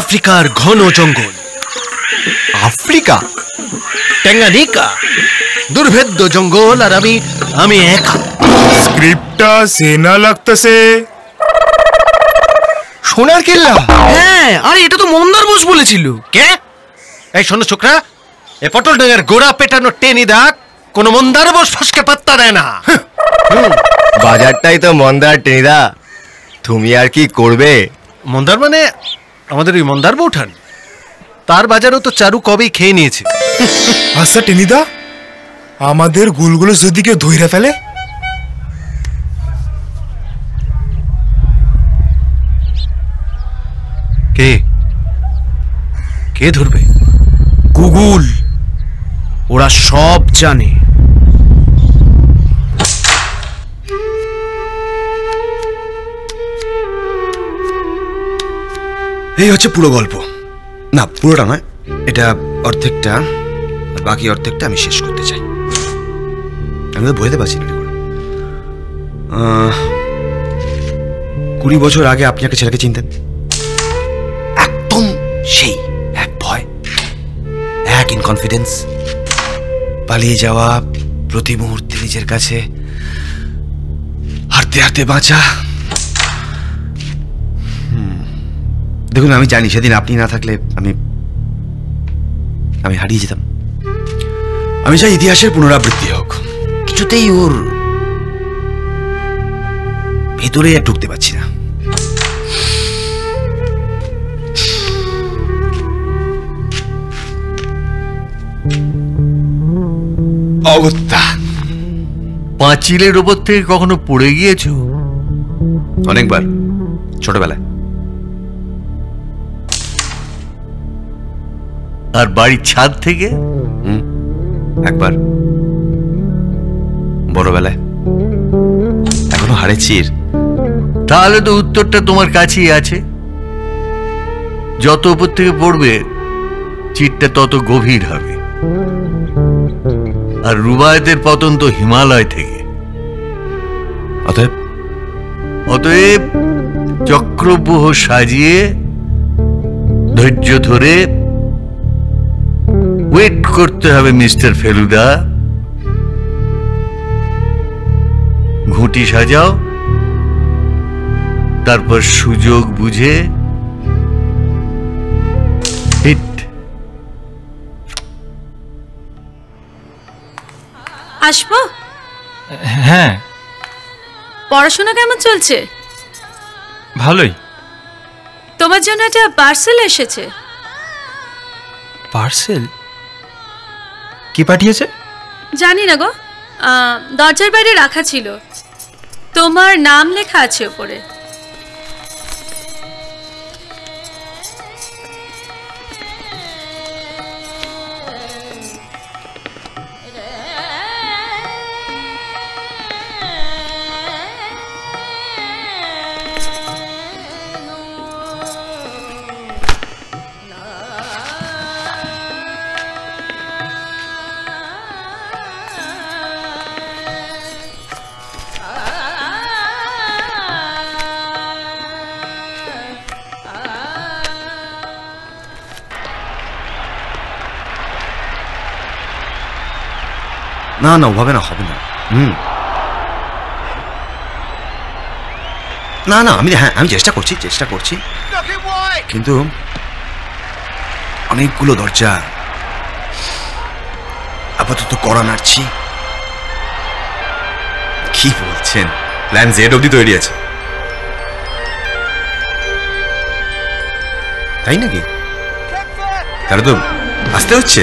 আফ্রিকার ঘন জঙ্গল। আফ্রিকা, ট্যাঙ্গানিকা, দুর্ভেদ্য জঙ্গল। আর আমি আমি একা। স্ক্রিপ্টটা সেনা লাগতেছে, সোনার কেল্লা। হ্যাঁ, আরে এটা তো মন্দার বোস বলেছিল। কে? এই শোনো ছোকরা, এ পটল ডাঙার গোড়া পেটানো টেনি দাগ কোন মন্দার বোস ফসকে পাত্তা দেয় না। বাজারটাই তো মন্দার টেনিদা, তুমি আর কি করবে? মন্দার মানে আমাদের ওই মন্দার বৌঠান, তার বাজারও তো চারু কবেই খেয়ে নিয়েছে। আচ্ছা টেনিদা, আমাদের গুলগুলো যদি কেউ ধইরা ফেলে? কে কে ধরবে? গুগল, ওরা সব জানে। এই হচ্ছে পুরো গল্প। না, পুরোটা নয়, এটা অর্ধেকটা, আর বাকি অর্ধেকটা আমি শেষ করতে চাই। আমি তো বুঝতে পারছি না। কুড়ি বছর আগে আপনি একটা ছেলেকে চিনতেন, একদম সেই এক ভয়, এক ইনকনফিডেন্স, পালিয়ে যাওয়া, প্রতি মুহূর্তে নিজের কাছে হাঁটতে হাঁটতে বাঁচা। দেখুন, আমি জানি সেদিন আপনি না থাকলে আমি আমি হারিয়ে যেতাম। আমি চাই ইতিহাসের পুনরাবৃত্তি হোক। কিছুতেই ওর ভেতরে আর ঢুকতে পারছি না। অগত্যা, পাঁচিলের উপর থেকে কখনো পড়ে গিয়েছো? অনেকবার, ছোটবেলায়। আর বাড়ির ছাদ থেকে? একবার বড়বেলায়, এখনো হাড়ে চির। তাহলে তো উত্তরটা তোমার কাছেই আছে। যত উপর থেকে পড়বে চিরটা তত গভীর হবে। আর রুবায়েতের পতন তো হিমালয় থেকে। অতএব অতএব চক্রব্যূহ সাজিয়ে ধৈর্য ধরে ওয়েট করতে হবে মিস্টার ফেলুদা। ঘুঁটি সাজাও, তারপর সুযোগ বুঝে হিট। আসবো? হ্যাঁ। পড়াশোনা কেমন চলছে? ভালোই। তোমার জন্য একটা পার্সেল এসেছে। পার্সেল? কি পাঠিয়েছে? জানি না গো, দরজার বাইরে রাখা ছিল, তোমার নাম লেখা আছে উপরে। না না ওভাবে না হবে না। হুম না না আমি হ্যাঁ আমি চেষ্টা করছি চেষ্টা করছি কিন্তু অনেকগুলো দরজা আপাতত করা নাড়ছি। কি বলছেন, প্ল্যান জেড অবধি তৈরি আছে তাই নাকি? তাহলে তো আসতে হচ্ছে।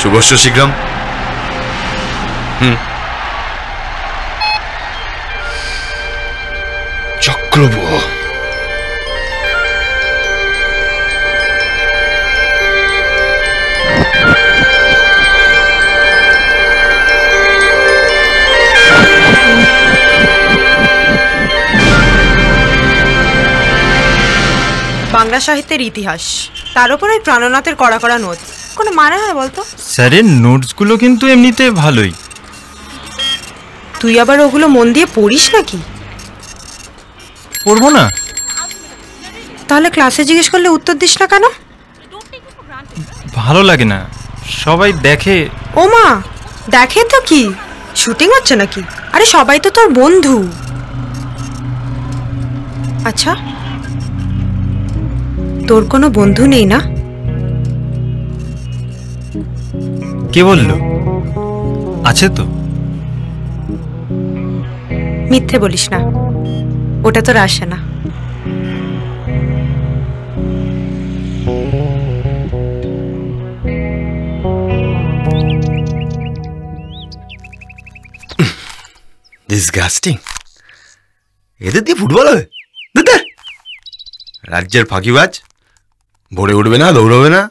শুভস্য শীঘ্রম। হুম চক্রব্যূহ বাংলা সাহিত্যের ইতিহাস, তার উপর ওই প্রাণনাথের কড়া কড়া নোট, কোনো মানে হয় বলতো? স্যারের নোটসগুলো কিন্তু এমনিতে ভালোই। তুই আবার ওগুলো মন দিয়ে পড়িস নাকি? পড়বো না। তাহলে ক্লাসে জিজ্ঞেস করলে উত্তর দিস না কেন? ভালো লাগে না, সবাই দেখে। ও মা, দেখে তো কি? শুটিং হচ্ছে নাকি? আরে সবাই তো তোর বন্ধু। আচ্ছা তোর কোনো বন্ধু নেই না? কে বললো? আছে তো। মিথ্যে বলিস না, ওটা তোর আসে না। ডিসগাস্টিং, এদের দিয়ে ফুটবল হবে? রাজ্যের ফাঁকিবাজ ভরে উঠবে না, দৌড়বে না,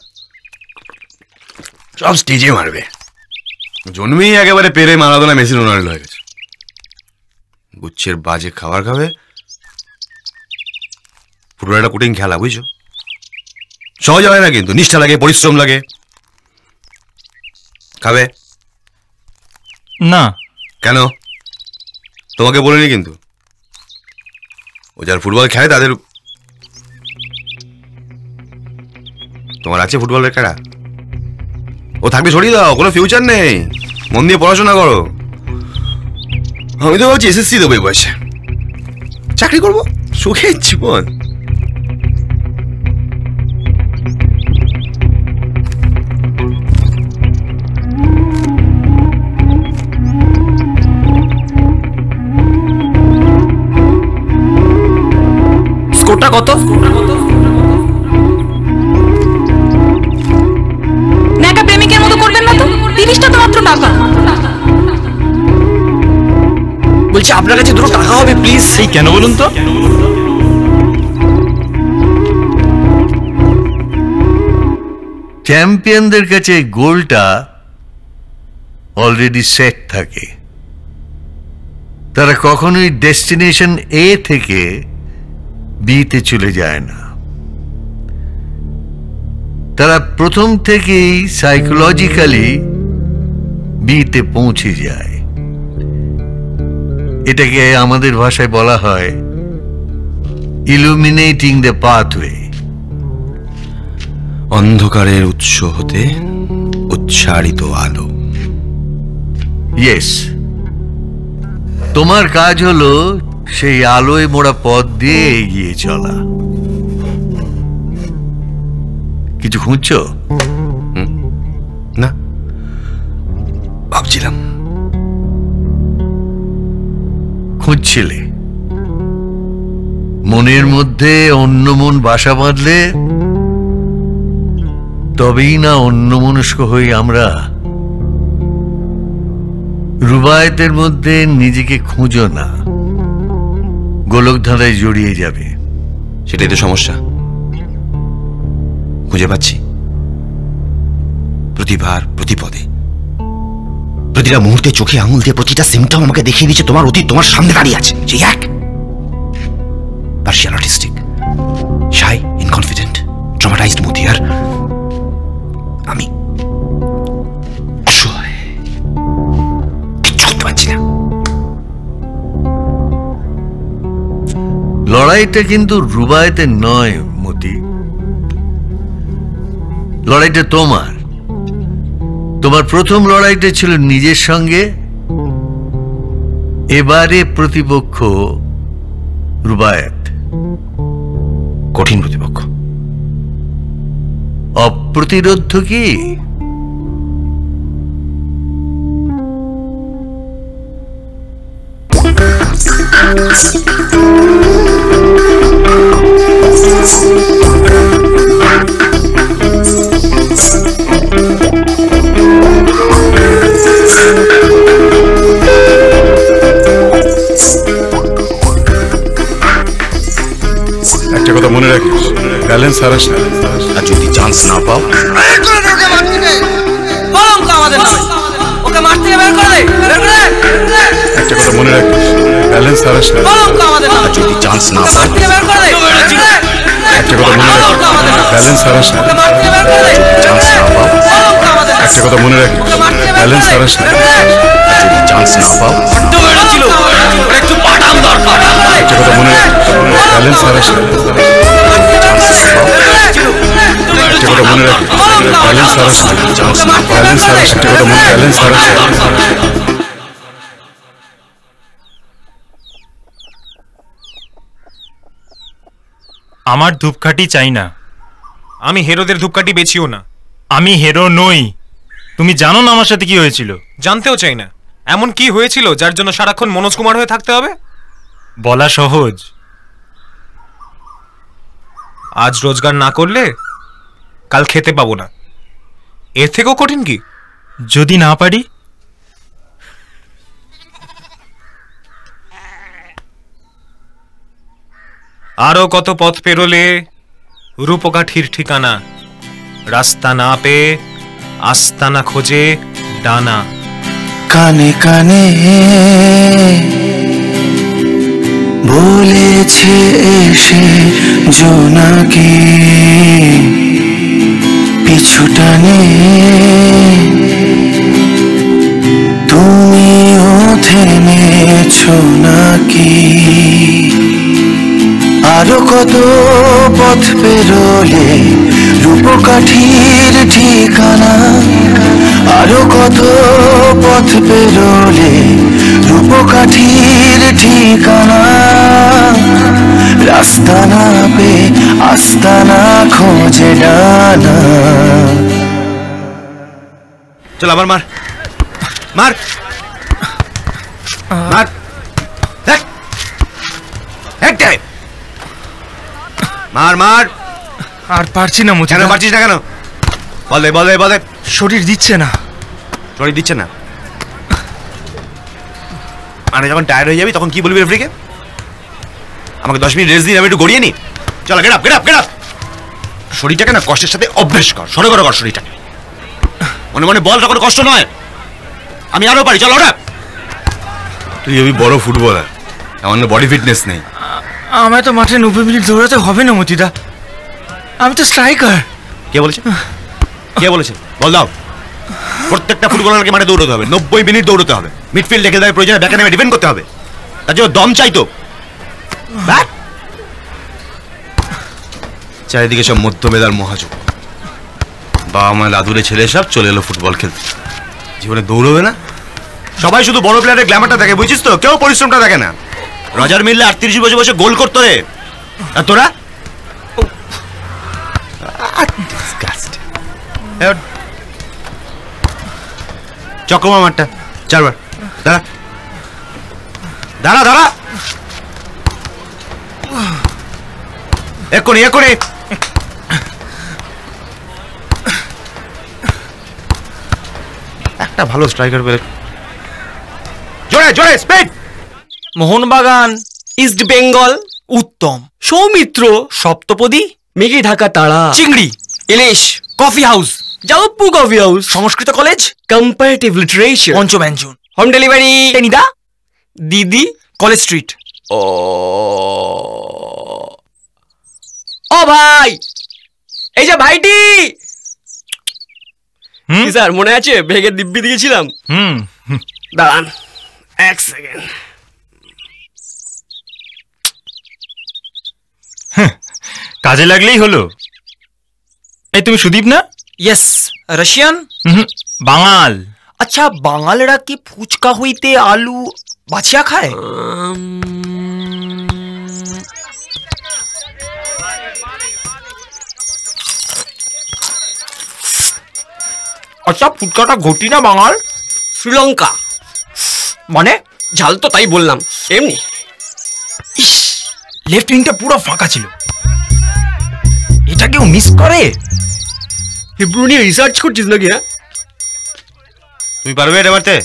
সব স্টেজে মারবে। জন্মেই একেবারে পেরে মারাদোনা মেসি রোনাল্ডো হয়ে গেছে। গুচ্ছের বাজে খাবার খাবে, পুরো একটা কুটিং খেলা, বুঝছো? সহজ হয় না কিন্তু, নিষ্ঠা লাগে, পরিশ্রম লাগে। খাবে না কেন? তোমাকে বলিনি কিন্তু, ও যারা ফুটবল খেলে তাদের। তোমার আছে ফুটবলের খেলা? ও থাকবে সরিয়ে দাও, কোনো ফিউচার নেই। মন দিয়ে পড়াশোনা করো। আমি তো ভাবছি এসএসসি দেবো এই বয়সে, চাকরি করবো, সুখের জীবন। স্কোরটা কত? বলছি আপনার কাছে দুটো টাকা হবে প্লিজ। সেই কেন বলুন তো? চ্যাম্পিয়নদের কাছে গোলটা অলরেডি সেট থাকে, তারা কখনোই ডেস্টিনেশন এ থেকে বিতে চলে যায় না। তারা প্রথম থেকেই সাইকোলজিক্যালি বিতে পৌঁছে যায়। এটাকে আমাদের ভাষায় বলা হয় ইলুমিনেটিং দ্য পাথওয়ে। অন্ধকারের উৎস হতে উচ্চারিত আলো। ইয়েস, তোমার কাজ হলো সেই আলোয় মোড়া পথ দিয়ে এগিয়ে চলা। কিছু খুঁজছো? না, ভাবছিলাম। খুঁজছিলে? মনের মধ্যে অন্য মন বাসা বাঁধলে তবেই না অন্য মনস্ক হই আমরা। রুবায়েতের মধ্যে নিজেকে খুঁজো না, গোলকধাঁধায় জড়িয়ে যাবে। সেটাই তো সমস্যা, খুঁজে পাচ্ছি। প্রতিবার, প্রতিপদে, প্রতিটা মুহূর্তে চোখে আঙুল দিয়ে প্রতিটা সিমটম আমাকে দেখিয়ে দিচ্ছে তোমার অতীত তোমার সামনে দাঁড়িয়ে আছে। সেই এক partial, artistic, shy, inconfident, traumatised Moti. আর আমি অসহায়, কিছু পাচ্ছি না। লড়াইটা কিন্তু রুবায়েতের নয় মতি, লড়াইটা তোমার। তোমার প্রথম লড়াইটা ছিল নিজের সঙ্গে, এবারে প্রতিপক্ষ রুবায়েত। কঠিন প্রতিপক্ষ, অপ্রতিরোধ্য কি? একটা কথা মনে রাখিস, ব্যালেন্স হারাস না, আর যদি চান্স না পাও ওকে মারতে বের করে দে। একটা কথা মনে রাখিস, ব্যালেন্স হারাস না, আর যদি চান্স না পাও ওকে বের করে দে। একটা কথা মনে রাখিস, ব্যালেন্স হারাস না, চান্স না পাও। একটা কথা মনে রাখিস, ব্যালেন্স হারাস না, আর যদি চান্স না পাও। একটু পাঠান দরকার। একটা কথা মনে রাখিস, ব্যালেন্স হারাস না, চান্স না পাও। একটা কথা মনে রাখি, ব্যালেন্স হারাস না, ব্যালেন্স হারাস। একটা কথা মনে, ব্যালেন্স হারাস। আমার ধূপকাঠি চাই না, আমি হিরোদের ধূপকাঠি বেচিও না। আমি হিরো নই। তুমি জানো না আমার সাথে কি হয়েছিল? জানতেও চাই না। এমন কি হয়েছিল যার জন্য সারাক্ষণ মনোজ কুমার হয়ে থাকতে হবে? বলা সহজ, আজ রোজগার না করলে কাল খেতে পাবো না। এর থেকেও কঠিন কি? যদি না পারি? আরো কত পথ পেরোলে রূপকাঠির ঠিকানা, রাস্তা না পেয়ে আস্তানা খোঁজে ডানা। কানে কানে বলেছে এসে জোনাকি, পিছুটানে তুমিও থেমেছ নাকি? আরো কত পথ পেরোলে রূপকাঠির ঠিকানা, আরো কত পথ পেরোলে রূপকাঠির ঠিকানা, রাস্তা না পে আস্তানা খোঁজে ডানা। চল আবার মার মার মার। মার মার। আর পারছি না। মুচি কেন পারছিস না? কেন বলে বলে বলে। শরীর দিচ্ছে না, শরীর দিচ্ছে না মানে যখন টায়ার হয়ে যাবি তখন কি বলবি রেফারিকে? আমাকে দশ মিনিট রেস্ট দিন, আমি একটু গড়িয়ে নি। চল get up get up get up. শরীরটাকে না কষ্টের সাথে অভ্যেস কর, সরে করে কর শরীরটাকে। মনে মনে বল, কোনো কষ্ট নয়, আমি আরও পারি। চল ওটা। তুই আমি বড় ফুটবলার, আমার বডি ফিটনেস নেই। আমায় তো মাঠে নব্বই মিনিট দৌড়াতে হবে না মতিদা, আমি তো স্ট্রাইকার। কে বলেছে? কে বলেছে? বল দাও। প্রত্যেকটা ফুটবলারকে মাঠে দৌড়াতে হবে, নব্বই মিনিট দৌড়াতে হবে। মিডফিল্ড রেখে দেওয়ার প্রয়োজনে ব্যাকে নেমে ডিফেন্ড করতে হবে, তার জন্য দম চাই তো। চারিদিকে সব মধ্যমেদার মহাযোগ, বাবা মা লাদুরে ছেলে সব চলে এলো ফুটবল খেলতে। জীবনে দৌড়বে না? সবাই শুধু বড় প্লেয়ারের গ্ল্যামারটা দেখে, বুঝছিস তো? কেউ পরিশ্রমটা দেখে না। রজার মিললে আটত্রিশ বছর বছর গোল করতো রে, আর তোরা চকমা মারটা চারবার। দাঁড়া দাঁড়া দাঁড়া, এক্ষুনি এক্ষুনি। একটা ভালো স্ট্রাইকার পেলে। জোরে জোরে স্পিড। মোহনবাগান, ইস্ট বেঙ্গল, উত্তম, সৌমিত্র, সপ্তপদী, মেঘে ঢাকা তারা, চিংড়ি, ইলিশ, coffee house, Jadavpur coffee house, Sanskrit college, comparative literature, পঞ্চব্যঞ্জন, হোম ডেলিভারি, টেনিদা দিদি, কলেজ স্ট্রিট। ও ও ভাই, এই যে ভাইটি। হুম স্যার, মনে আছে ভেগে দিব্যি দিয়েছিলাম? হুম, দাঁড়ান এক সেকেন্ড। কাজে লাগলেই হলো। এই তুমি সুদীপ না? Yes, Russian. বাঙাল। আচ্ছা, বাঙালরা কি ফুচকা হইতে আলু বাছিয়া খায়? আচ্ছা, ফুচকাটা ঘটি না বাঙাল? শ্রীলঙ্কা মানে ঝাল তো তাই বললাম এমনি। ইস, লেফট উইংটা পুরো ফাঁকা ছিল, এটা কেউ মিস করে? হিব্রু নিয়ে রিসার্চ করছিস নাকি? হ্যাঁ, তুই পারবে এটা মারতে?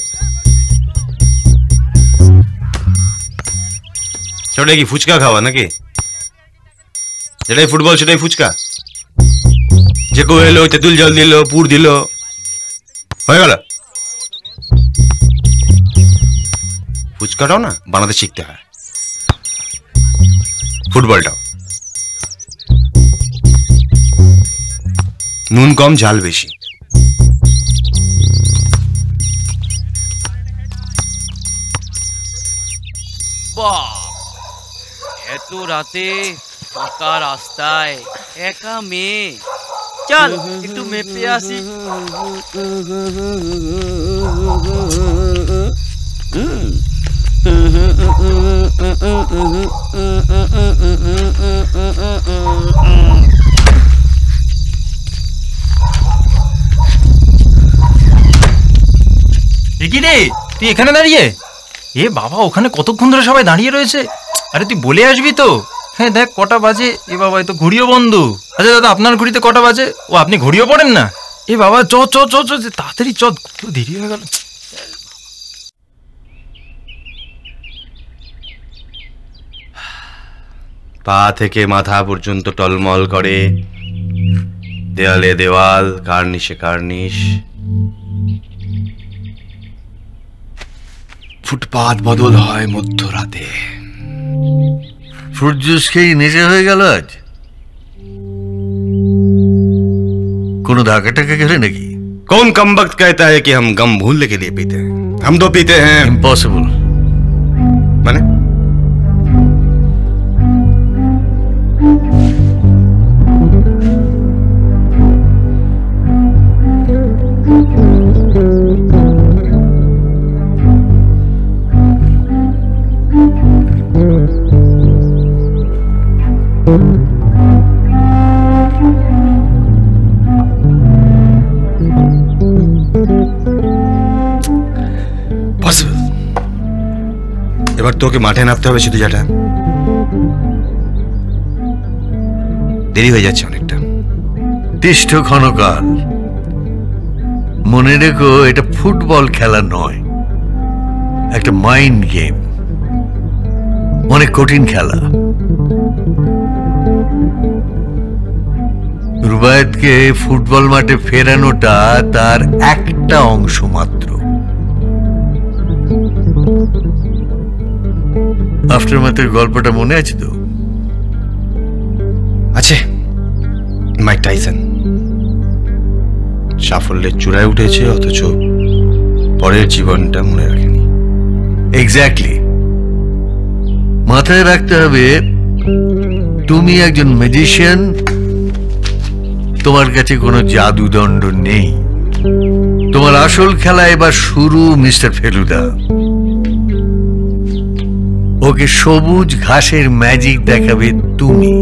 সেটা কি ফুচকা খাওয়া নাকি? যেটাই ফুটবল সেটাই ফুচকা। যে কেউ এলো, তেঁতুল জল দিল, পুর দিল, হয়ে গেল। ফুচকাটাও না বানাতে শিখতে হয়, ফুটবলটাও। নুন কম ঝাল বেশি। বাহ, এত রাতে ফাঁকা রাস্তায় একা মেয়ে, চল একটু মেপে আসি। কি রে, তুই এখানে দাঁড়িয়ে? এ বাবা, ওখানে কতক্ষণ ধরে সবাই দাঁড়িয়ে রয়েছে। আরে তুই বলে আসবি তো। হ্যাঁ দেখ কটা বাজে। এ বাবা, তো ঘড়িও বন্ধ। আচ্ছা দাদা, আপনার ঘড়িতে কটা বাজে? ও, আপনি ঘড়িও পড়েন না? এ বাবা, চ চ চ চ, তাড়াতাড়ি চ, দেরি হয়ে গেল। পা থেকে মাথা পর্যন্ত টলমল করে, দেয়ালে দেওয়াল, কার্নিশে কার্নিশ, ফুটপাত বদল হয় মধ্যরাতে। ফ্রুট জুস খেয়ে নেশা হয়ে গেল আজ? কোন ধাক্কা টাকা খেলে নাকি? কোন কমবখত कहता है कि हम गम भूलने के लिए पीते हैं? हम तो पीते हैं। Impossible। মানে তোকে মাঠে নামতে হবে, শুধু যাটা দেরি হয়ে যাচ্ছে অনেকটা। তিষ্ঠ ক্ষণকাল, মনে রেখো এটা ফুটবল খেলা নয়, একটা মাইন্ড গেম, অনেক কঠিন খেলা। রুবায়েতকে ফুটবল মাঠে ফেরানোটা তার একটা অংশ মাত্র। আফটারম্যাথের গল্পটা মনে আছে তো? আছে। মাইক টাইসন সাফল্যের চূড়ায় উঠেছে, অথচ পরের জীবনটা মনে রাখেনি। এক্স্যাক্টলি। মাথায় রাখতে হবে তুমি একজন ম্যাজিশিয়ান, তোমার কাছে কোনো জাদুদণ্ড নেই। তোমার আসল খেলা এবার শুরু মিস্টার ফেলুদা। ওকে সবুজ ঘাসের ম্যাজিক দেখাবে তুমি।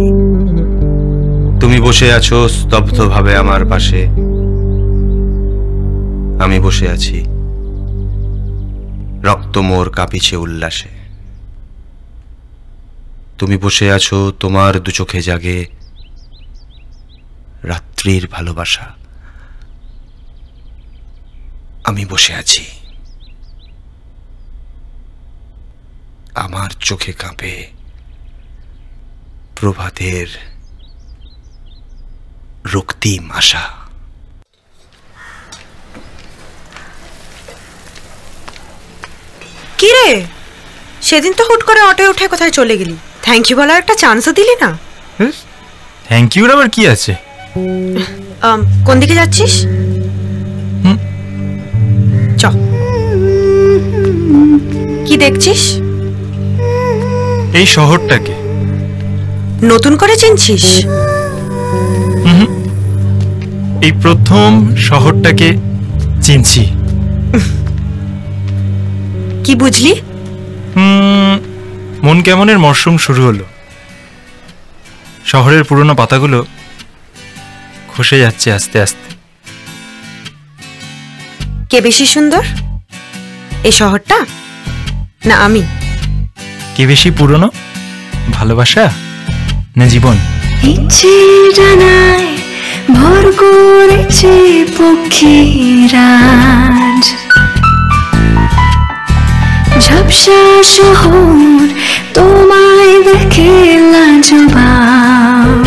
তুমি বসে আছো স্তব্ধ ভাবে আমার পাশে, আমি বসে আছি রক্ত মোর কাঁপিছে উল্লাসে। তুমি বসে আছো, তোমার দু চোখে জাগে রাত্রির ভালোবাসা, আমি বসে আছি আমার চোখে কাঁপে প্রভাতের রক্তিম আশা। কি রে, সেদিন তো হুট করে অটোয় উঠে কোথায় চলে গেলি? থ্যাংক ইউ বলার একটা চান্সও দিলি না। থ্যাংক ইউর আবার কি আছে? কোন দিকে যাচ্ছিস? চ। কি দেখছিস? এই শহরটাকে নতুন করে চিনছিস? এই প্রথম শহরটাকে চিনছি। কি বুঝলি? হুম, মন কেমনের মরশুম শুরু হলো। শহরের পুরনো পাতাগুলো খসে যাচ্ছে আস্তে আস্তে। কে বেশি সুন্দর, এই শহরটা না আমি? কে বেশি পুরনো, ভালোবাসা না জীবন? ইচ্ছে জানায় ভোর করেছে পক্ষীরাজ, ঝাপসা শহর তোমায় দেখে লাজবাব।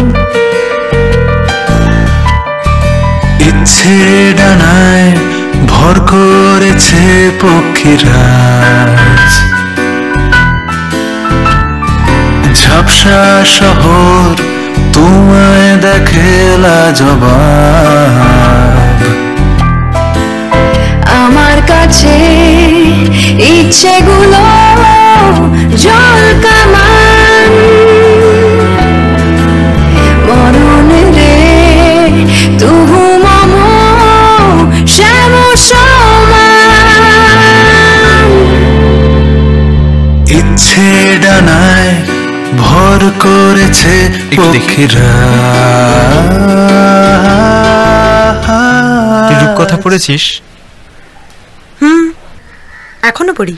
ইচ্ছে ডানায় ভর করেছে পক্ষীরাজ, ঝাপসা শহর তোমায় দেখে লাজবাব। আমার কাছে ইচ্ছেগুলো জল কামান, মরণ রে তুহু মম শ্যাম সমান। ইচ্ছে ডানায় ভর করেছে কথা পড়েছিস? হুম, এখনো পড়ি।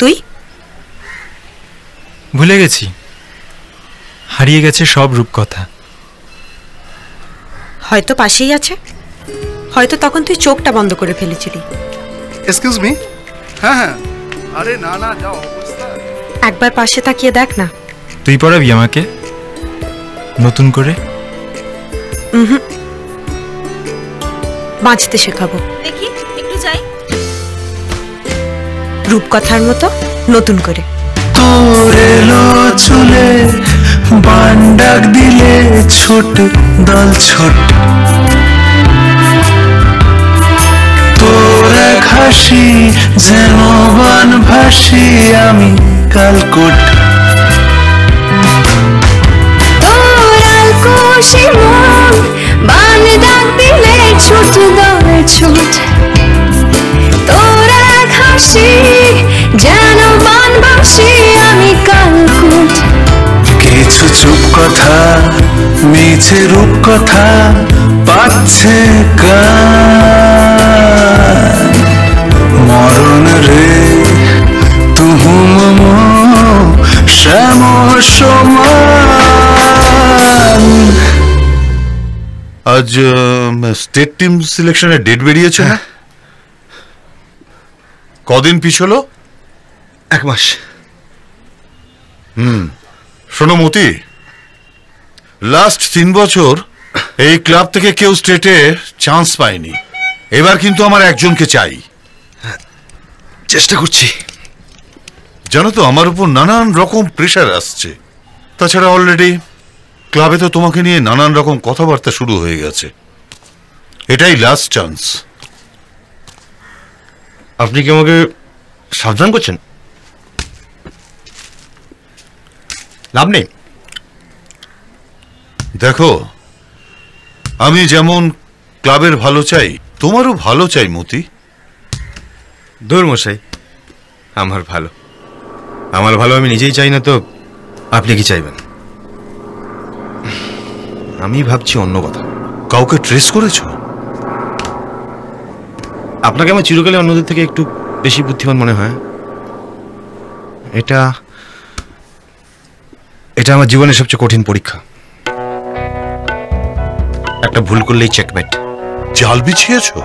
তুই? ভুলে গেছি, হারিয়ে গেছে সব রূপকথা। হয়তো পাশেই আছে, হয়তো তখন তুই চোখটা বন্ধ করে ফেলেছিলি। Excuse me? হ্যাঁ হ্যাঁ। আরে না না, যাও। একবার পাশে তাকিয়ে দেখ না। তুই পড়াবি আমাকে নতুন করে? হুম, বাঁচতে শেখাবো। দেখি একটু যাই, রূপকথার মতো নতুন করে। তোর এলো চুলে বান ডাক দিলে ছোট দল ছোট, তোর ঘাসি যেন বান ভাসি আমি কালকোট। তোর আলকোশি মন বান ডাক দিলে ছোট দল ছোট, তোরা ঘাসি যেন বান ভাসি আমি কালকোট। কিছু চুপ কথা মিছে রূপ কথা পাচ্ছে কান, মরণ রে তুহু মম শ্যাম সমান। আজ স্টেট টিম সিলেকশনের ডেট বেরিয়েছে। কদিন পিছলো? এক মাস। হুম, শোনো মতি, লাস্ট তিন বছর এই ক্লাব থেকে কেউ স্টেটে চান্স পায়নি। এবার কিন্তু আমার একজনকে চাই। চেষ্টা করছি। জানো তো আমার উপর নানান রকম প্রেশার আসছে। তাছাড়া অলরেডি ক্লাবে তো তোমাকে নিয়ে নানান রকম কথাবার্তা শুরু হয়ে গেছে। এটাই লাস্ট চান্স। আপনি কি আমাকে সাবধান করছেন? লাভ নেই। দেখো, আমি যেমন ক্লাবের ভালো চাই, তোমারও ভালো চাই মতি। দূর মশাই, আমার ভালো আমার ভালো আমি নিজেই চাই না, তো আপনি কি চাইবেন? আমি ভাবছি অন্য কথা। কাউকে ট্রেস করেছো? আপনাকে আমার চিরকালে অন্যদের থেকে একটু বেশি বুদ্ধিমান মনে হয়। এটা এটা আমার জীবনের সবচেয়ে কঠিন পরীক্ষা। একটা ভুল করলেই চেকমেট। জাল বিছিয়েছো?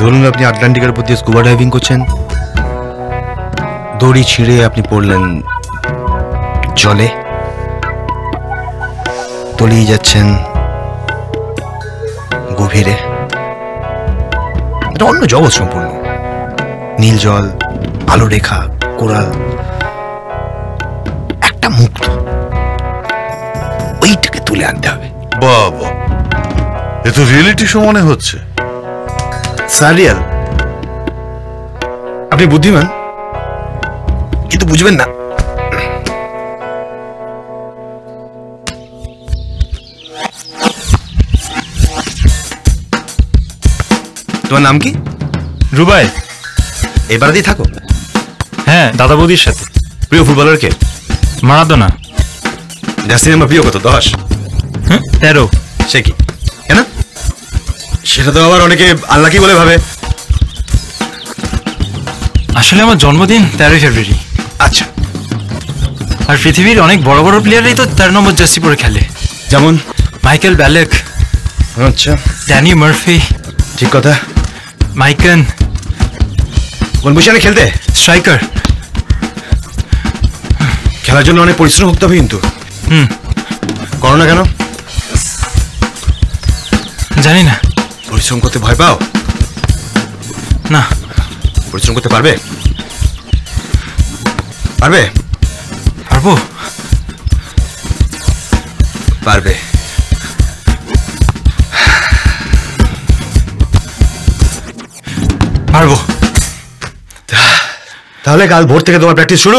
ধরুন আপনি আটলান্টিকের উপর দিয়ে স্কুবা ডাইভিং করছেন, দড়ি ছিঁড়ে আপনি পড়লেন জলে, তলিয়ে যাচ্ছেন গভীরে। এটা অন্য জগৎ সম্পূর্ণ, নীল জল, আলো রেখা, কোরাল, একটা মুক্ত। ওইটাকে তুলে আনতে হবে। বাবা, এ তো রিয়েলিটি শো মনে হচ্ছে। সারিয়াল, আপনি বুদ্ধিমান কিন্তু বুঝবেন না। তোমার নাম কি? রুবাই। এবারেই থাকো? হ্যাঁ, দাদা বৌদির সাথে। প্রিয় ফুটবলার কে? মারাদোনা। জাসিমের প্রিয় কত? দশ? হ্যাঁ, তেরো। সে কি কেন? সেটা তো আবার অনেকে আল্লাহ কি বলে ভাবে। আসলে আমার জন্মদিন তেরোই ফেব্রুয়ারি। আচ্ছা। আর পৃথিবীর অনেক বড় বড় প্লেয়াররাই তো তেরো নম্বর জার্সি পরে খেলে, যেমন মাইকেল ব্যালেক। আচ্ছা। Danny Murphy. ঠিক কথা। মাইকেন কোন পজিশনে খেলতে? স্ট্রাইকার। খেলার জন্য অনেক পরিশ্রম করতে হবে কিন্তু। হুম, করো না কেন? জানি না। পরিশ্রম করতে ভয় পাও? না। পরিশ্রম করতে পারবে? পারবে? পারবো। পারবে। পারবো। তাহলে কাল ভোর থেকে তোমার প্র্যাকটিস শুরু।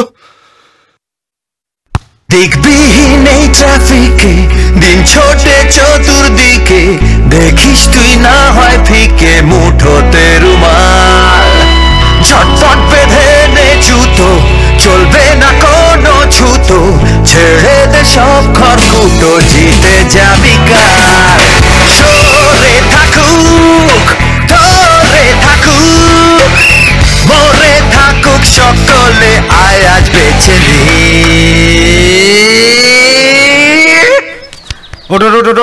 দেখবি নেই ট্রাফিকে, দিন ছোটে চতুর্দিকে, দেখিস তুই না হয় ফিকে মুঠোতে রুমাল। ঝটপট বেঁধে নে জুতো, চলবে না কোনো ছুতো, ছেড়ে দে সব খড়কুটো, জিতে যাবি কাল। সরে থাকুক ধরে থাকুক মরে থাকুক সকলে, আয় আজ বেঁচে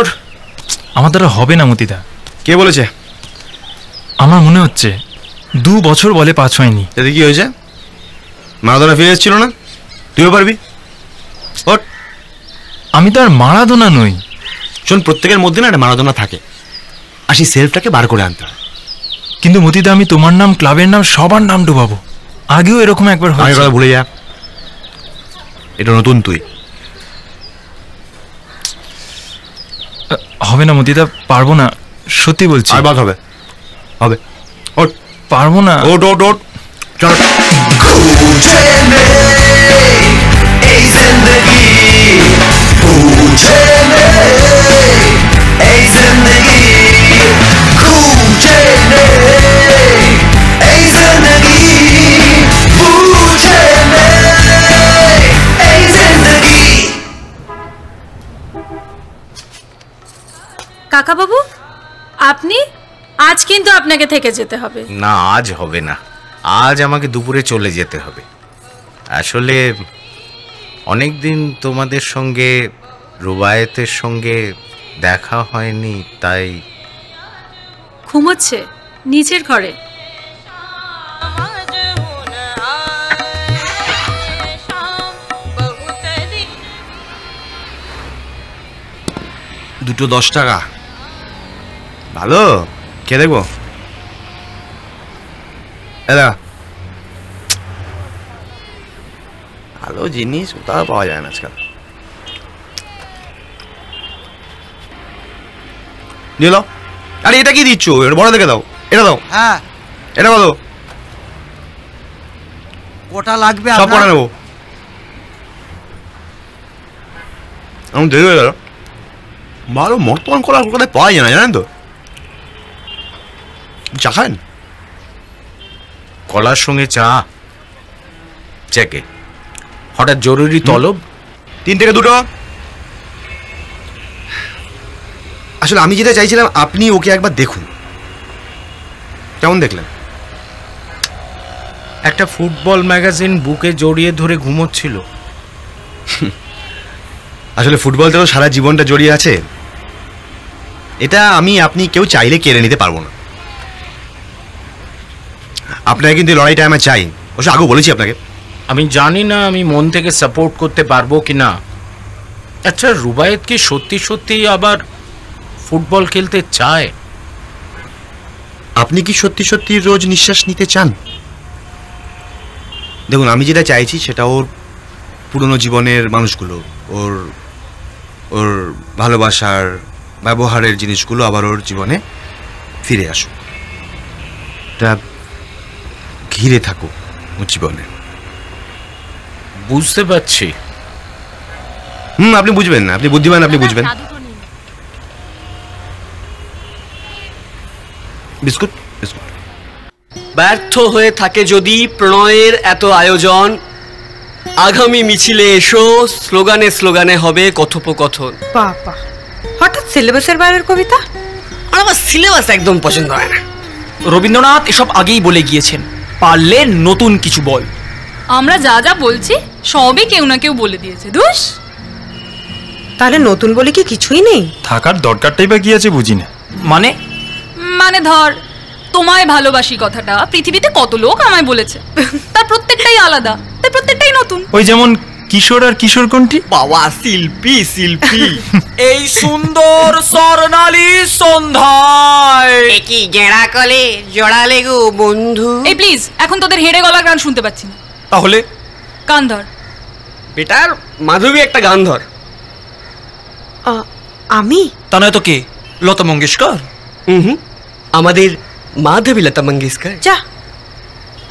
ওঠ। আমার দ্বারা হবে না মতিদা। কে বলেছে? আমার মনে হচ্ছে দু বছর বলে পাঁচ হয়নি। তাতে কি হয়েছে? মারাদোনা ফিরে এসেছিল না, তুইও পারবি। ওঠ। আমি তো আর মারাদোনা নই। শোন, প্রত্যেকের মধ্যে না একটা মারাদোনা থাকে, আর সেই সেলফটাকে বার করে আনতে হয়। কিন্তু মতিদা, আমি তোমার নাম, ক্লাবের নাম, সবার নাম ডুবাবো। আগেও এরকম একবার হয়েছে। কথা ভুলে যা, এটা নতুন তুই। হবে না মতিদা, পারবো না, সত্যি বলছি। আর বাদ হবে। হবে। ওঠ। পারবো না। ওঠ ওঠ ওঠ। চল। বুঝে নে এই জিন্দগি, বুঝে নে এই জিন্দগি, খুঁজে নে এই জিন্দগি, বুঝে নে এই জিন্দগি। কাকা বাবু, আপনি আজ কিন্তু আপনাকে থেকে যেতে হবে। না, আজ হবে না, আজ আমাকে দুপুরে চলে যেতে হবে। আসলে অনেক দিন তোমাদের সঙ্গে, রুবায়েতের সঙ্গে দেখা হয়নি, তাই। ঘুমোচ্ছে নিচের ঘরে। দুটো দশ টাকা ভালো কে দেখবো? এরা ভালো জিনিস তা পাওয়া যায় না আজকাল। নিয়ে নাও। আরে এটা কি দিচ্ছ? বড় দেখে দাও। এটা দাও। হ্যাঁ, এটা বলো ওটা লাগবে। সব পড়া নেবো। আমি দেরি হয়ে গেল। ভালো মর্তমান কলা কলকাতায় পাওয়া যায় না, জানেন তো। চা খান? কলার সঙ্গে চা? চেকে হঠাৎ জরুরি তলব। তিন থেকে দুটো। আসলে আমি যেটা চাইছিলাম, আপনি ওকে একবার দেখুন। কেমন দেখলেন? একটা ফুটবল ম্যাগাজিন বুকে জড়িয়ে ধরে ঘুমোচ্ছিল। আসলে ফুটবলটা তো সারা জীবনটা জড়িয়ে আছে, এটা আমি আপনি কেউ চাইলে কেড়ে নিতে পারবো না। আপনাকে কিন্তু লড়াইটা আমি চাই। অবশ্য আগেও বলেছি আপনাকে, আমি জানি না আমি মন থেকে সাপোর্ট করতে পারবো কি না। আচ্ছা, রুবায়েত কি সত্যি সত্যি আবার ফুটবল খেলতে চায়? আপনি কি সত্যি সত্যি রোজ নিঃশ্বাস নিতে চান? দেখুন, আমি যেটা চাইছি সেটা ওর পুরনো জীবনের মানুষগুলো, ওর ওর ভালোবাসার, ব্যবহারের জিনিসগুলো আবার ওর জীবনে ফিরে আসুক, ঘিরে থাকুক ওর জীবনে। বুঝতে পারছি। হুম, আপনি বুঝবেন না, আপনি বুদ্ধিমান, আপনি বুঝবেন। বিস্কুট বিস্কুট ব্যর্থ হয়ে থাকে যদি প্রণয়ের এত আয়োজন, আগামী মিছিলে এসো, স্লোগানে স্লোগানে হবে কথোপকথন। বাবা, হঠাৎ সিলেবাসের বাইরের কবিতা? আর আমার সিলেবাস একদম পছন্দ হয় না। রবীন্দ্রনাথ এসব আগেই বলে গিয়েছেন, পারলে নতুন কিছু বল। আমরা যা যা বলছি সবই কেউ না কেউ বলে দিয়েছে। দোষ, তাহলে নতুন বলে কি কিছুই নেই? থাকার দরকারটাই বা কি আছে বুঝি না। মানে মানে ধর, তোমায় ভালোবাসি কথাটা পৃথিবীতে কত লোক আমায় বলেছে, তার প্রত্যেকটাই আলাদা, তার প্রত্যেকটাই নতুন। ওই যেমন কিশোর আর কিশোর কোনটি? বাবা, শিল্পী শিল্পী এই সুন্দর স্বর্ণালী সন্ধ্যায় কি গেরা কলে জড়ালে গো বন্ধু। এই প্লিজ, এখন তোদের হেড়ে গলা গান শুনতে পাচ্ছি না। তাহলে গান ধর বেটার, মাধবী একটা গান ধর। আমি? তা নয় তো কে? লতা মঙ্গেশকর। হুম, আমাদের মাধবী লতা মঙ্গেশকর। যা,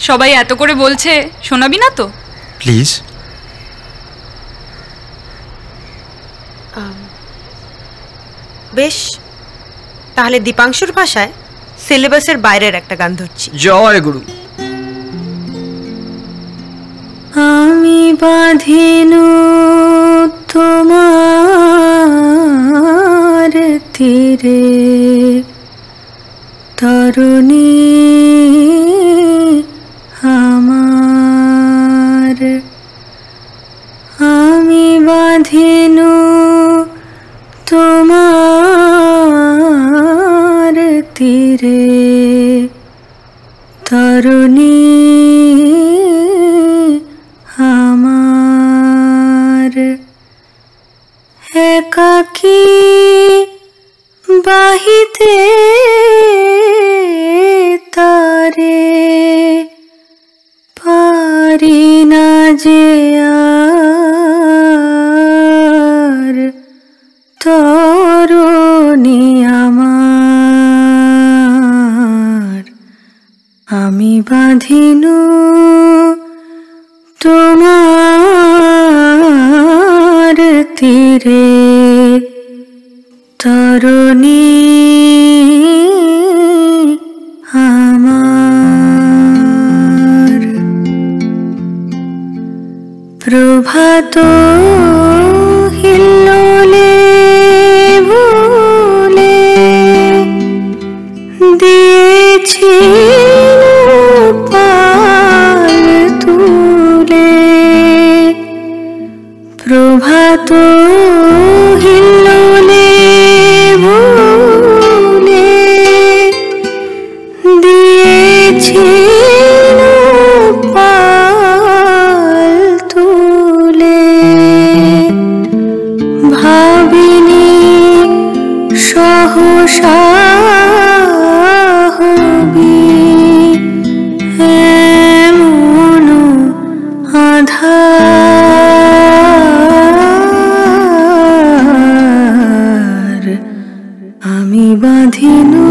সবাই এত করে বলছে, শোনাবি না তো? প্লিজ। বেশ, তাহলে দীপাংশুর ভাষায় সিলেবাসের বাইরের একটা গান ধরছি। জয় গুরু। আমি বাঁধিনু তোমার তীরে তরুণী আমার, আমি বাঁধিনু তোমার তীরে তরুণী আমার, একাকী বাহিতে তারে পারি না যে আর, তরুণী আমার, আমি বাঁধিনু তোমার তীরে তরুণী আমার, প্রভাত হিল্লোলে ভুলে দিয়েছি প্রভাত হিল্লোলে ভুলে দিয়েছি পাল তুলে, ভাবিনি সহসা হবি এমন আধার, আমি বাঁধিনু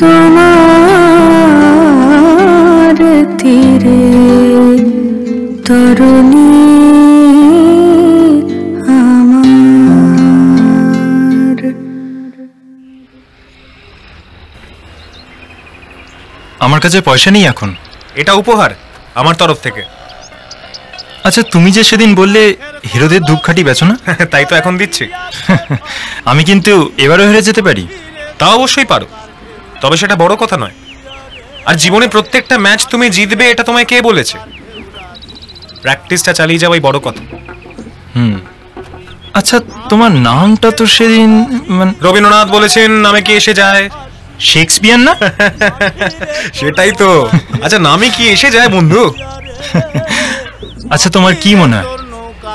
তোমার তীরে তরুণী আমার। আমার কাছে পয়সা নেই এখন, এটা উপহার আমার তরফ থেকে। আচ্ছা, তুমি যে সেদিন বললে হিরোদের ধূপকাঠি বেচো না, তাই তো এখন দিচ্ছি। আমি কিন্তু এবারও হেরে যেতে পারি। তা অবশ্যই পারো, তবে সেটা বড় কথা নয়। আর জীবনে প্রত্যেকটা ম্যাচ তুমি জিতবে এটা তোমায় কে বলেছে? প্র্যাকটিসটা চালিয়ে যাওয়াই বড় কথা। হুম, আচ্ছা তোমার নামটা তো সেদিন রবীন্দ্রনাথ বলেছেন, নামে কি এসে যায়? শেক্সপিয়ার না? সেটাই তো। আচ্ছা, নামে কি এসে যায় বন্ধু? আচ্ছা, তোমার কি মনে হয়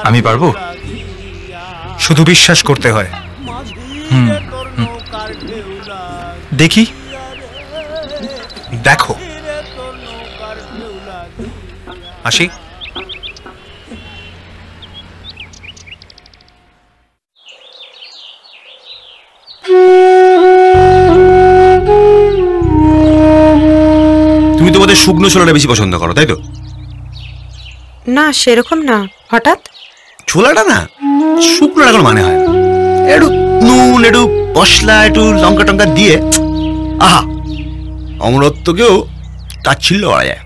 আমি পারবো? শুধু বিশ্বাস করতে হয়। হুম, দেখি। দেখো, আসি। তুমি তো বোধহয় শুকনো ছোলাটা বেশি পছন্দ করো, তাই তো? না, সেরকম না। হঠাৎ ছোলাটা না, শুকনো কোনো মানে হয়, একটু নুন, একটু মশলা, একটু লঙ্কা টঙ্কা দিয়ে, আহা অমরত্বকেও তাচ্ছিল্য করা যায়।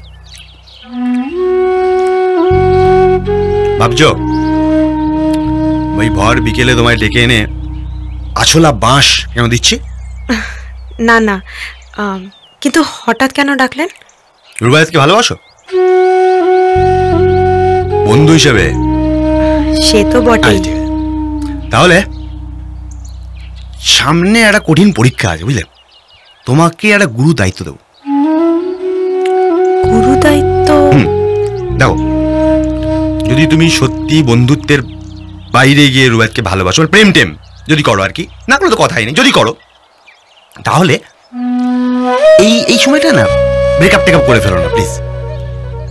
ভাবছ ওই ভর বিকেলে তোমায় ডেকে এনে আছলা বাঁশ কেন দিচ্ছি? না না, কিন্তু হঠাৎ কেন ডাকলেন? রুবায়েতকে ভালোবাসো? বন্ধু হিসেবে সে তো বটেই। তাহলে সামনে একটা কঠিন পরীক্ষা আছে, বুঝলে? তোমাকে একটা গুরু দায়িত্ব দেব। গুরু দায়িত্ব? দেখো, যদি তুমি সত্যি বন্ধুত্বের বাইরে গিয়ে রুবায়েতকে ভালোবাসো, প্রেম টেম যদি করো আর কি, না করো তো কথাই নেই, যদি করো তাহলে এই এই সময়টা না ব্রেকআপ টেকআপ করে ফেলো না, প্লিজ।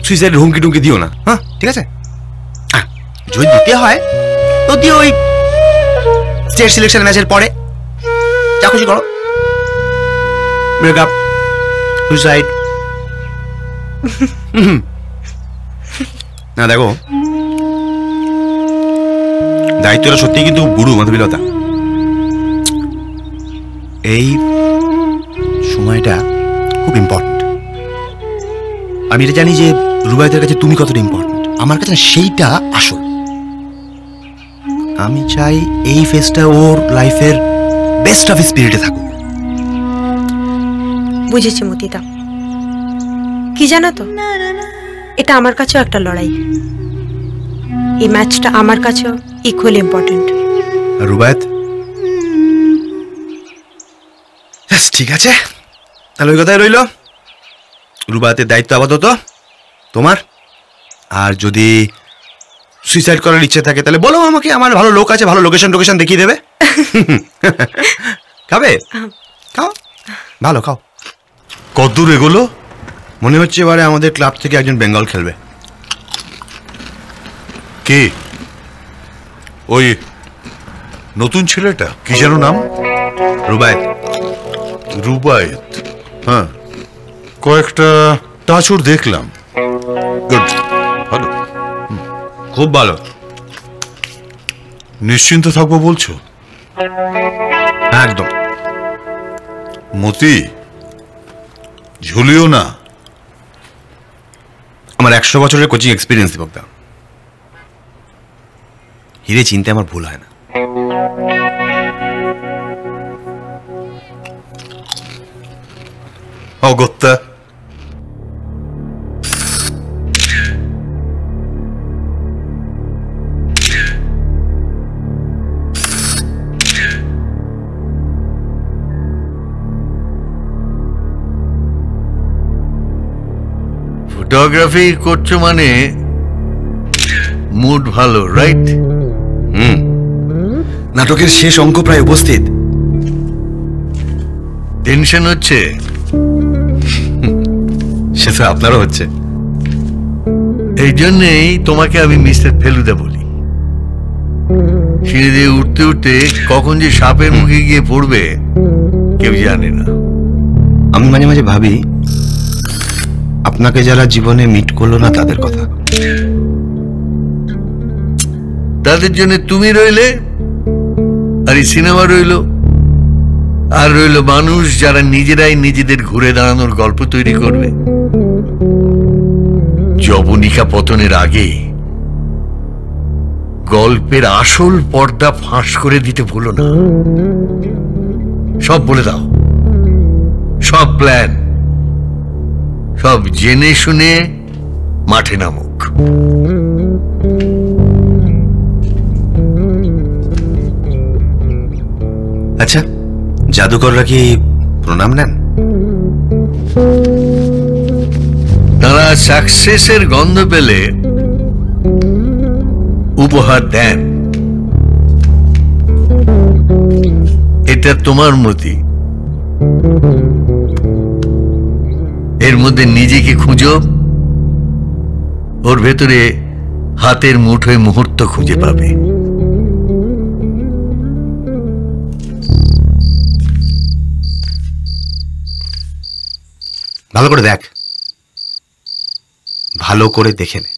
সুইসাইডের হুমকি টুমকি দিও না, হ্যাঁ? ঠিক আছে, যদি দিতে হয় তো দিও, ওই স্টেট সিলেকশন ম্যাচের পরে যা খুশি করো, ব্রেকআপ সুইসাইড। না দেখো, দায়িত্বটা সত্যি কিন্তু গুরু মাধবীলতা, এই সময়টা খুব ইম্পর্টেন্ট। আমি এটা জানি যে রুবায়েতের কাছে তুমি কতটা ইম্পর্টেন্ট, আমার কাছে সেইটা আসল। আমি চাই এই ফেজটা ওর লাইফের বেস্ট অফ স্পিরিটে থাকুক। বুঝেছি মতিদা, কি জানো তো, এটা আমার কাছেও একটা লড়াই, এই ম্যাচটা আমার কাছেও ইকুয়ালি ইম্পর্টেন্ট। রুবায়েত ঠিক আছে, তাহলে ওই কথাই রইল, রুবায়েতের দায়িত্ব আপাতত তোমার। আর যদি সুইসাইড করার ইচ্ছে থাকে তাহলে বলো আমাকে, আমার ভালো লোক আছে, ভালো লোকেশন টোকেশন দেখিয়ে দেবে। খাবে? খাও, ভালো খাও। কতদূর এগুলো? মনে হচ্ছে এবারে আমাদের ক্লাব থেকে একজন বেঙ্গল খেলবে। কে ওই নতুন ছেলেটা, কি যেন নাম? রুবায়েত। রুবায়েত? হ্যাঁ, কয়েকটা টাচুর দেখলাম। গুড, ভালো, খুব ভালো। নিশ্চিন্ত থাকবো বলছো? একদম। মতি, ঝুলিও না। আমার একশো বছরের কোচিং এক্সপিরিয়েন্স বক্তা হিরে, চিন্তা আমার ভুল হয় না। অগত্যা ফটোগ্রাফি করছো মানে মুড ভালো, রাইট? হুম, নাটকের শেষ অঙ্ক প্রায় উপস্থিত। টেনশন হচ্ছে? সেটা আপনারও হচ্ছে, এই জন্যই তোমাকে আমি মিস্টার ফেলুদা বলি। সিঁড়ি দিয়ে উঠতে উঠতে কখন যে সাপের মুখে গিয়ে পড়বে কেউ জানে না। আমি মাঝে মাঝে ভাবি আপনাকে যারা জীবনে মিট করলো না তাদের কথা, তাদের জন্য তুমি রইলে, আর এই সিনেমা রইল, আর রইল মানুষ যারা নিজেরাই নিজেদের ঘুরে দাঁড়ানোর গল্প তৈরি করবে। যবনিকা পতনের আগে গল্পের আসল পর্দা ফাঁস করে দিতে ভুলো না। সব বলে দাও, সব প্ল্যান, সব জেনে শুনে মাঠে নামুক। আচ্ছা, জাদুকররা কি প্রণাম নেন? তারা সাকসেসের গন্ধ পেলে উপহার দেন। এটা তোমার মতি, এর মধ্যে নিজেকে খুঁজো, ওর ভেতরে হাতের মুঠোয় মুহূর্ত খুঁজে পাবে। ভালো করে দেখ, ভালো করে দেখে নে,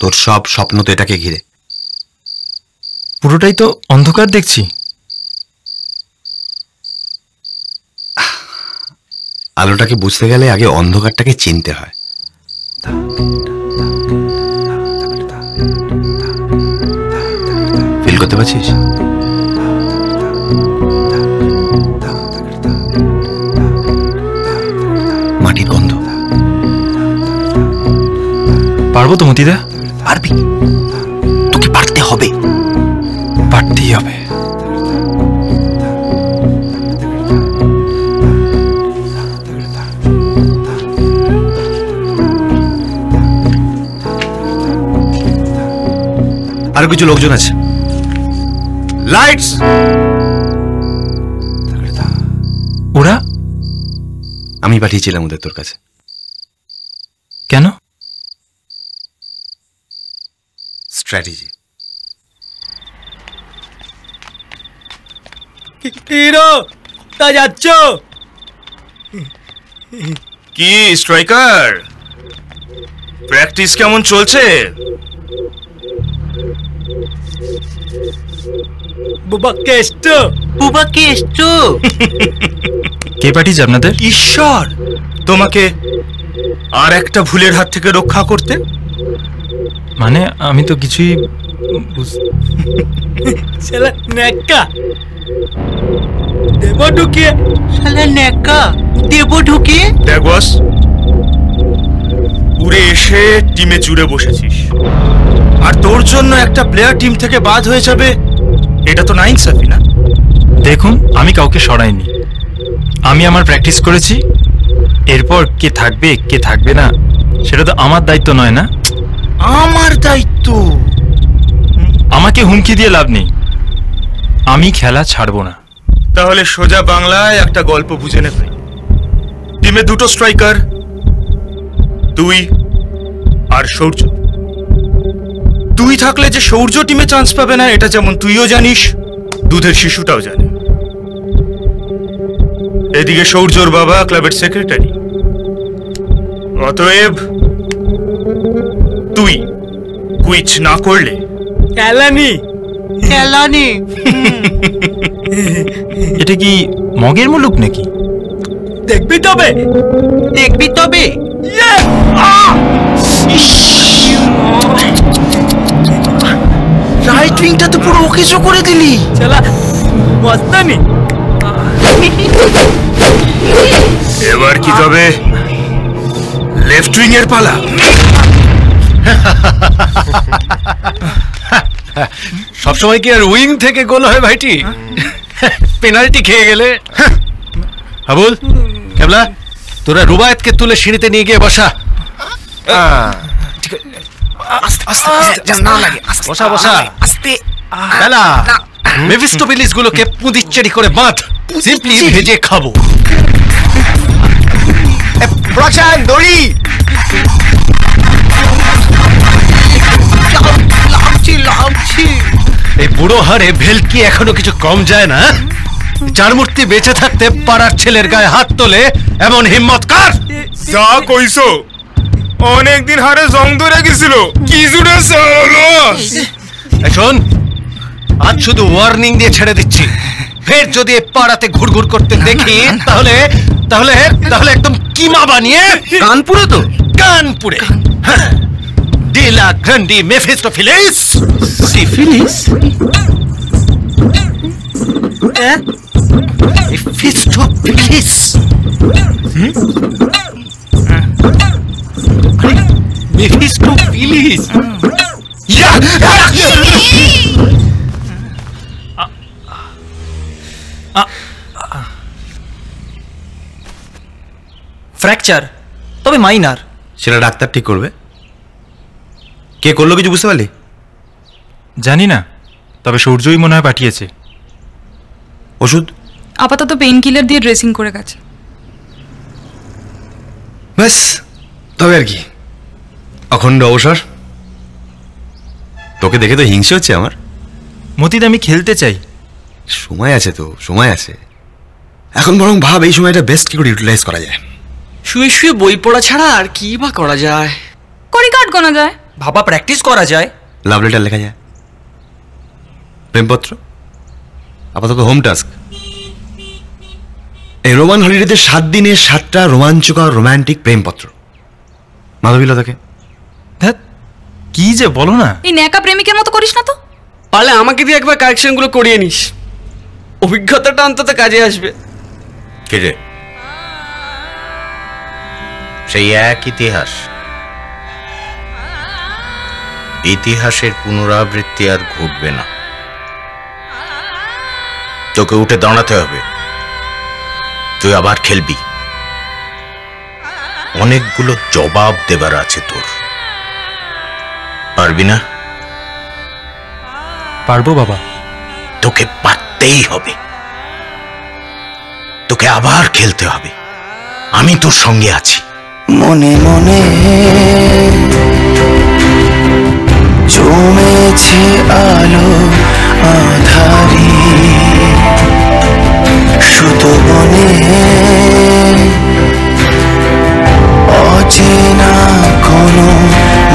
তোর সব স্বপ্ন তো এটাকে ঘিরে। পুরোটাই তো অন্ধকার দেখছি। আলোটাকে বুঝতে গেলে আগে অন্ধকারটাকে চিনতে হয়। ফিল করতে পারছিস? মাটির গন্ধ পারবো তো মতিদা? পারবি, তোকে পারতে হবে, পারতেই হবে। আর কিছু লোকজন আছে। লাইটস, ওরা আমি পাঠিয়েছিলাম ওদের তোর কাছে। কেন? স্ট্র্যাটেজি। হিরো তা যাচ্ছ কি? স্ট্রাইকার প্র্যাকটিস কেমন চলছে? কে পাঠিয়েছে আপনাদের? ঈশ্বর তোমাকে আর একটা ভুলের হাত থেকে রক্ষা করতে। মানে আমি তো কিছুই ঢুকিয়ে উড়ে এসে টিমে জুড়ে বসেছিস, আর তোর জন্য একটা প্লেয়ার টিম থেকে বাদ হয়ে যাবে, এটা তো না ইনসাফি না? দেখুন, আমি কাউকে সরাইনি, আমি আমার প্র্যাকটিস করেছি। এরপর কে থাকবে কে থাকবে না সেটা তো আমার দায়িত্ব নয় না। আমার দায়িত্ব। আমাকে হুমকি দিয়ে লাভ নেই, আমি খেলা ছাড়বো না। তাহলে সোজা বাংলায় একটা গল্প বুঝে নে ভাই। টিমে দুটো স্ট্রাইকার, তুই আর সূর্য। তুই থাকলে যে সূর্য টিমে চান্স পাবে না এটা যেমন তুইও জানিস, দুধের শিশুটাও জানে। এদিকে সূর্যর বাবা ক্লাবের সেক্রেটারি, অতএব তুই কুইচ না করলে কেলানি কেলানি। এটা কি মগের মুলুক নাকি? দেখবি তবে, দেখবি তবে। রাইট উইংটা তো পুরো ওকেজো করে দিলি। চলা মস্তানি। এবার কি তবে? লেফট উইং এর পালা। সবসময় কি আর উইং থেকে গোল হয় ভাইটি? পেনাল্টি খেয়ে গেলে। হাবুল কেবলা, তোরা রুবায়েতকে তুলে সিঁড়িতে নিয়ে গিয়ে বসা। বসা বসা বেলা। মেফিস্টোফেলিস গুলোকে পুদিচ্চেরি করে বাঁধ, সিম্পলি ভেজে খাবো। প্রশান্ত দড়ি এই বুড়ো হারে ভেলকি এখনো কিছু কম যায় না। যার মূর্তি বেঁচে থাকতে পাড়ার ছেলের গায়ে হাত তোলে এমন হিম্মত কার? যা কইছো, অনেকদিন হারে জং ধরে গেছিল। কি জুড়ে শোন, আজ শুধু ওয়ার্নিং দিয়ে ছেড়ে দিচ্ছি। ফের যদি পাড়াতে ঘুরঘুর করতে দেখি তাহলে তাহলে তাহলে একদম কিমা বানিয়ে কানপুরে। তো কানপুরে ডিলা গ্র্যান্ডি মেফিস্টোফেলিস। ফিলিস মেফিস্টোফেলিস মেফিস্টোফেলিস। ফ্র্যাকচার, তবে মাইনার। সেটা ডাক্তার ঠিক করবে। কে করলো কিছু বুঝতে পারলি? জানি না, তবে সূর্যই মনে হয় পাঠিয়েছে। ওষুধ আপাতত পেইন কিলার দিয়ে ড্রেসিং করে গেছে। ব্যাস, তবে আর কি, অখণ্ড অবসর। তোকে দেখে তো হিংসে হচ্ছে আমার। মতিদ, আমি খেলতে চাই। সময় আছে তো, সময় আছে। এখন বরং ভাব এই সময়টা বেস্ট কি করে ইউটিলাইজ করা যায়। শুয়ে শুয়ে বই পড়া ছাড়া আর কি বা করা যায়? করি কাট গোনা যায়, ভাবা প্র্যাকটিস করা যায়, লাভ লেটার লেখা যায়, প্রেমপত্র। আপাতত হোম টাস্ক। এই রোমান হলিডেতে সাত দিনে সাতটা রোমাঞ্চকর রোমান্টিক প্রেমপত্র। মাধবীলতাকে ধ্যাত কি যে বলো না, এই ন্যাকা প্রেমিকের মতো করিস না তো। পারলে আমাকে দিয়ে একবার কারেকশনগুলো করিয়ে নিস, অভিজ্ঞতাটা অন্তত কাজে আসবে। কে রে? সেই এক ইতিহাস, ইতিহাসের পুনরাবৃত্তি আর ঘটবে না। তোকে উঠে দাঁড়াতে হবে, তুই আবার খেলবি। অনেকগুলো জবাব দেবার আছে তোর, পারবি না? পারবো বাবা, তোকে পারতেই হবে, তোকে আবার খেলতে হবে। আমি তোর সঙ্গে আছি। মনে মনে জমেছে আলো আধারি, সুতো বনে অচেনা কোনো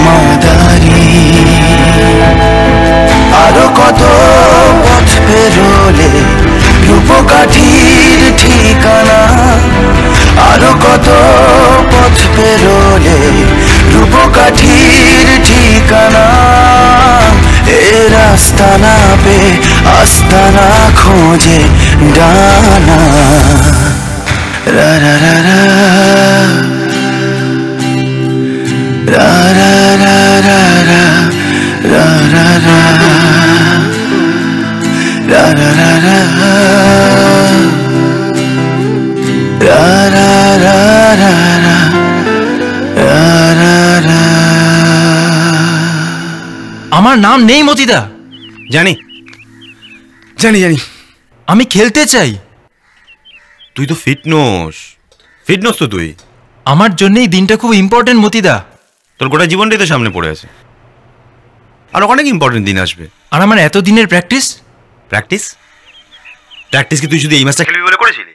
মাদারি। আরো কত পথ পেরোলে রূপকাঠির ঠিকানা, আরো কত পথ পেরোলে রূপকাঠির ঠিকানা। এ রাস্তা না পে আস্তানা খোঁজে ডানা, রা রা রা রা রা রা রা রা রা রা রা রা রা রা রা রা রা রা। আমার নাম নেই মতিদা। জানি জানি জানি, আমি খেলতে চাই। তুই তো ফিটনেস ফিটনেস তো তুই। আমার জন্য এই দিনটা খুব ইম্পর্টেন্ট মতিদা। তোর গোটা জীবনটাই তো সামনে পড়ে আছে, আর অনেক ইম্পর্টেন্ট দিন আসবে। আর আমার এত দিনের প্র্যাকটিস প্র্যাকটিস প্র্যাকটিস কি তুই শুধু এই ম্যাচটা খেলবি বলে করেছিলি?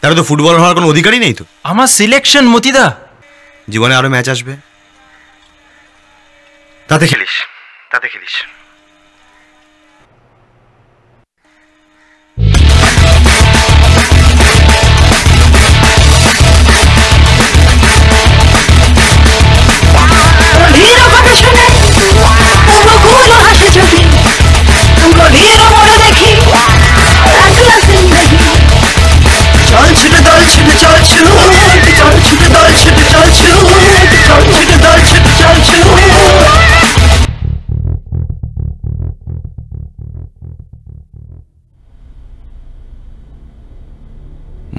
তাহলে তো ফুটবল হওয়ার কোনো অধিকারই নেই তো। আমার সিলেকশন মতিদা, জীবনে আরো ম্যাচ আসবে, তাতে খেলিস তাতে খেলিস।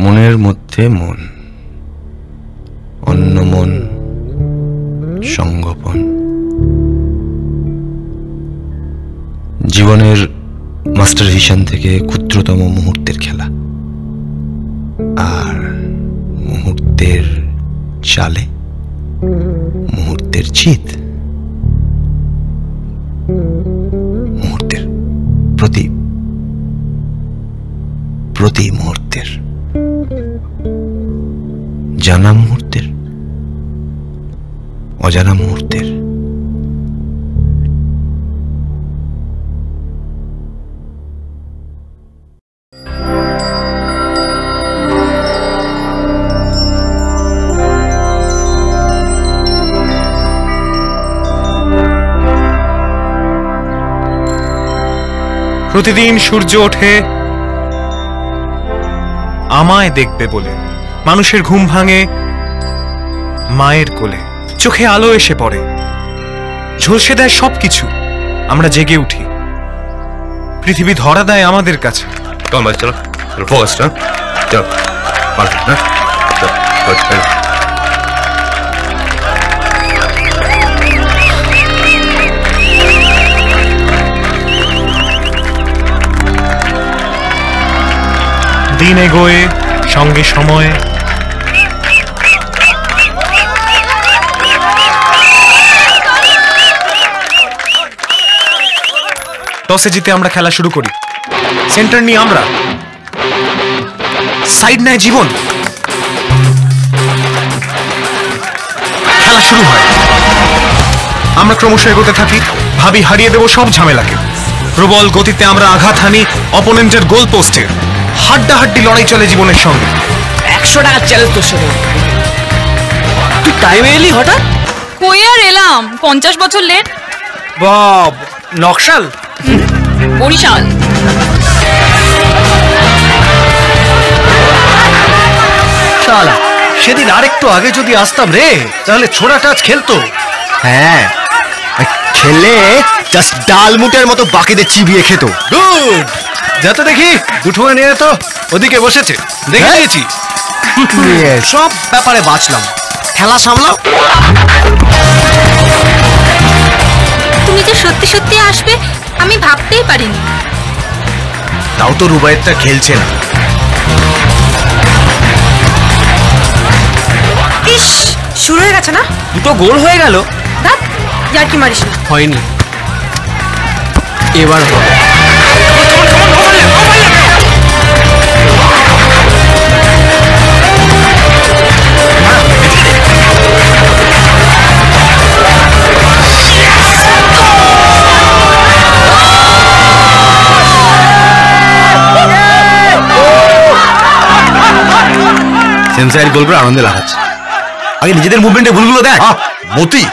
মনের মধ্যে মন, অন্য মন সঙ্গপন। জীবনের মাস্টার ভিশন থেকে ক্ষুদ্রতম মুহূর্তের খেলা আর মুহূর্তের চালে মুহূর্তের চিত, মুহূর্তের প্রতি প্রতি মুহূর্তের জানা মুহূর্তের অজানা মুহূর্তের। প্রতিদিন সূর্য ওঠে আমায় দেখবে বলে, মানুষের ঘুম ভাঙে মায়ের কোলে, চোখে আলো এসে পড়ে, ঝলসে দেয় সবকিছু। আমরা জেগে উঠি, পৃথিবী ধরা দেয় আমাদের কাছে। দিন এগোয় সঙ্গে সময়, টসে জিতে আমরা খেলা শুরু করি। সেন্টার নিয়ে আমরা, সাইড নেয় জীবন, খেলা শুরু হয়। আমরা ক্রমশ এগোতে থাকি, ভাবি হারিয়ে দেব সব ঝামেলাকে। প্রবল গতিতে আমরা আঘাত হানি অপোনেন্টের গোল পোস্টে। হাড্ডাহাড্ডি লড়াই চলে জীবনের সঙ্গে। একশো টাকা চ্যালেঞ্জ তোর সাথে। তুই টাইমে এলি হঠাৎ? কই আর এলাম, পঞ্চাশ বছর লেট। বাব নকশাল বরিশাল। শালা সেদিন আরেকটু আগে যদি আসতাম রে, তাহলে ছোড়া টাচ খেলতো। হ্যাঁ খেলে জাস্ট ডাল মুটের মতো বাকিদের চিবিয়ে খেত। গুড, যা তো দেখি দুটো নিয়ে তো ওদিকে বসেছে, দেখে নিয়েছি। সব ব্যাপারে বাঁচলাম, খেলা সামলাও। তুমি যে সত্যি সত্যি আসবে আমি ভাবতেই পারিনি। তাও তো রুবায়েতটা খেলছে না। ইস, শুরু হয়ে গেছে না? দুটো গোল হয়ে গেল। দাঁত যার কি মারিস না, হয়নি এবার। সেন্সার গোল করে আনন্দে লাগাচ্ছে। আগে নিজেদের মুভমেন্টে ভুলগুলো দেখ মতি।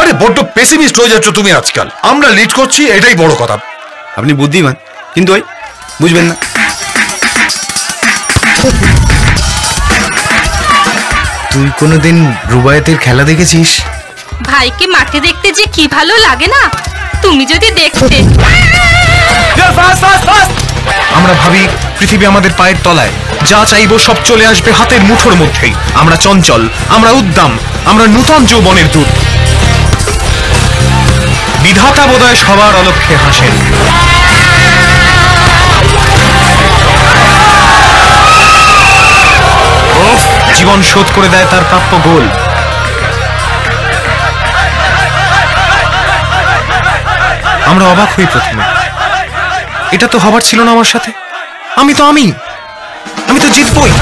আরে বড্ড পেসিমিস্ট হয়ে যাচ্ছ তুমি আজকাল। আমরা লিড করছি, এটাই বড় কথা। আপনি বুদ্ধিমান, কিন্তু ওই বুঝবেন না। তুই কোনোদিন রুবায়েতের খেলা দেখেছিস? ভাইকে মাঠে দেখতে যে কি ভালো লাগে না, তুমি যদি দেখতে। আমরা ভাবি পৃথিবী আমাদের পায়ের তলায়, যা চাইবো সব চলে আসবে হাতের মুঠোর মধ্যেই। আমরা চঞ্চল, আমরা উদ্দাম, আমরা নূতন যৌবনের দূত। বিধাতা বোধহয় সবার অলক্ষ্যে হাসেন। জীবন শোধ করে দেয় তার প্রাপ্য গোল। আমরা অবাক হই প্রথমে, এটা তো হবার ছিল না আমার সাথে। আমি তো আমি আমি তো জিতবই।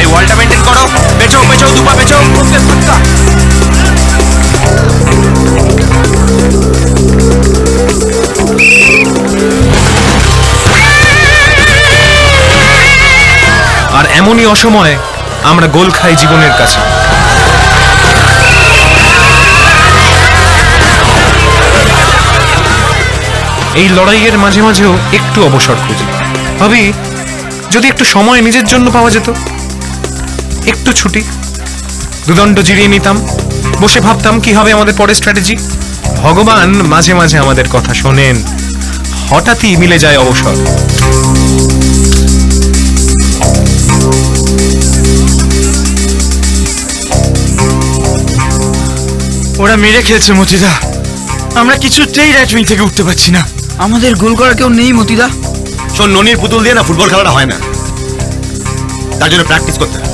এই ওয়ালটা মেইনটেইন করো, পেছাও পেছাও দুপা পেছাও। আর এমনই অসময়ে আমরা গোল খাই জীবনের কাছে। এই লড়াইয়ের মাঝে মাঝেও একটু অবসর খুঁজি, ভাবি যদি একটু সময় নিজের জন্য পাওয়া যেত, একটু ছুটি। দুদণ্ড জিরিয়ে নিতাম, বসে ভাবতাম কি হবে আমাদের পরের স্ট্র্যাটেজি। ভগবান মাঝে মাঝে আমাদের কথা শোনেন, হঠাৎই মিলে যায় অবসর। ওরা মেরে খেলছে মতিদা, আমরা কিছুতেই রাইট উইং থেকে উঠতে পারছি না। আমাদের গোল করা কেউ নেই মতিদা। শোন, ননির পুতুল দিয়ে না ফুটবল খেলাটা হয় না, তার জন্য প্র্যাকটিস করতে হয়।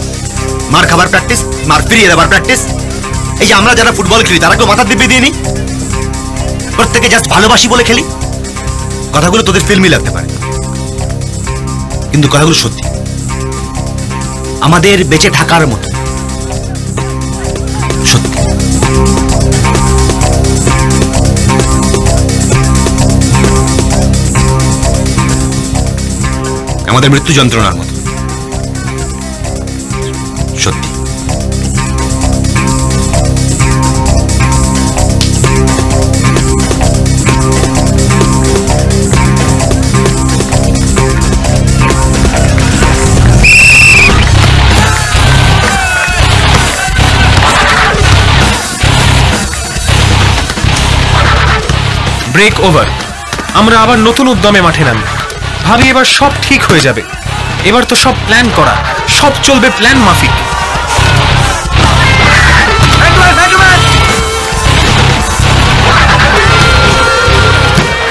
মার খাবার প্র্যাকটিস, মার ফিরিয়ে দেওয়ার প্র্যাকটিস। এই যে আমরা যারা ফুটবল খেলি তারা কেউ মাথার দিব্যি দিয়ে নি, প্রত্যেকে জাস্ট ভালোবাসি বলে খেলি। কথাগুলো তোদের ফিল্মি লাগতে পারে, কিন্তু কথাগুলো সত্যি। আমাদের বেঁচে থাকার মতো সত্যি। আমাদের মৃত্যু যন্ত্রণার মতো সত্যি। Break over. আমরা আবার নতুন উদ্যমে মাঠে নামি, ভাবি এবার সব ঠিক হয়ে যাবে, এবার তো সব প্ল্যান করা, সব চলবে প্ল্যান মাফিক।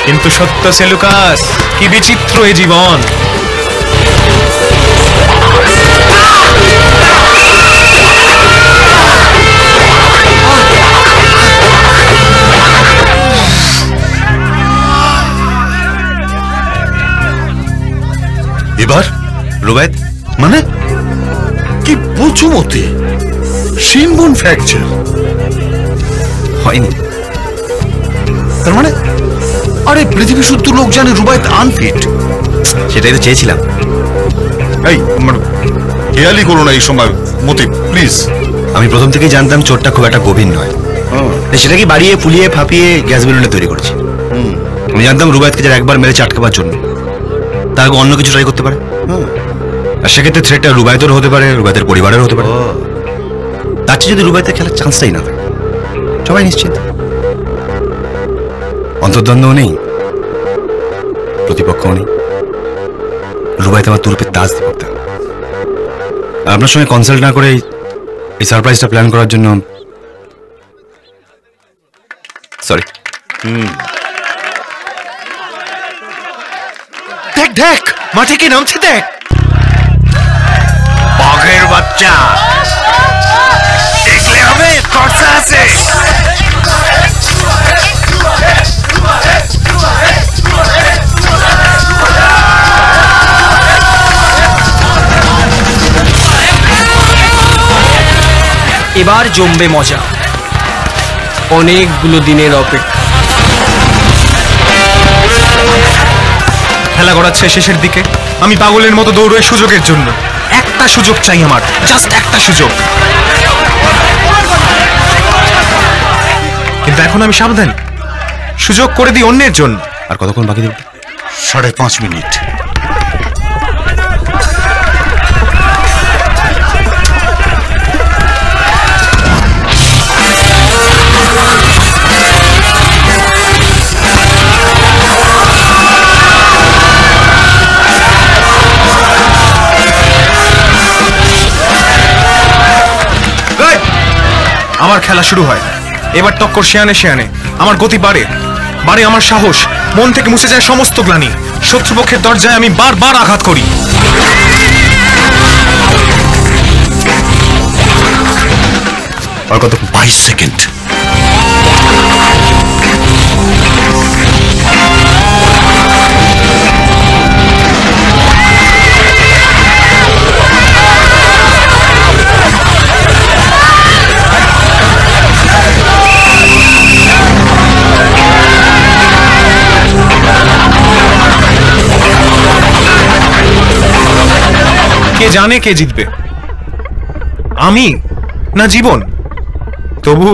কিন্তু সত্য সেলুকাস, কি বিচিত্র এই জীবন। এবার রুবায়েত মানে কি বলছো মতি? শিনবোন ফ্র্যাকচার হয়নি, তার মানে আরে পৃথিবী শুদ্ধ লোক জানে রুবায়েত আনফিট, সেটাই তো চেয়েছিলাম। এই খেয়ালই করো না এই সময় মতি, প্লিজ। আমি প্রথম থেকেই জানতাম চোটটা খুব একটা গভীর নয়, সেটাকে বাড়িয়ে ফুলিয়ে ফাঁপিয়ে গ্যাস বেলুনে তৈরি করেছি। আমি জানতাম রুবায়েতকে যারা একবার মেরে চাটকাবার জন্য, তার আগে অন্য কিছু ট্রাই করতে পারে, আর সেক্ষেত্রে থ্রেটটা রুবায়েতের হতে পারে, রুবায়েতের পরিবারের হতে পারে। তার চেয়ে যদি রুবায়েতের খেলার চান্সটাই না থাকে, সবাই নিশ্চিত। অন্তর্দ্বন্দ্বও নেই, প্রতিপক্ষও নেই। রুবায়েত আমার তুরুপের তাজ দিতে। আপনার সঙ্গে কনসাল্ট না করে এই সারপ্রাইজটা প্ল্যান করার জন্য সরি। দেখ দেখ মাঠে কে নামছে, দেখ বাঘের বাচ্চা, দেখলে হবে খরচা আছে। এবার জমবে মজা, অনেকগুলো দিনের অপেক্ষা। খেলা গড়াচ্ছে শেষের দিকে, আমি পাগলের মতো দৌড়ে সুযোগের জন্য। একটা সুযোগ চাই আমার, জাস্ট একটা সুযোগ। কিন্তু এখন আমি সাবধান, সুযোগ করে দিই অন্যের জন্য। আর কতক্ষণ বাকি দেব? সাড়ে পাঁচ মিনিট। আমার খেলা শুরু হয় এবার। টক্কর শেয়ানে শেয়ানে, আমার গতি বাড়ে বাড়ে, আমার সাহস, মন থেকে মুছে যায় সমস্ত গ্লানি। শত্রুপক্ষের দরজায় আমি বারবার আঘাত করি। আর কত? বাইশ সেকেন্ড। কে জানে কে জিতবে, আমি না জীবন? তবু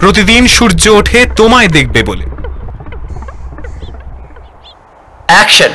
প্রতিদিন সূর্য ওঠে তোমায় দেখবে বলে। অ্যাকশন।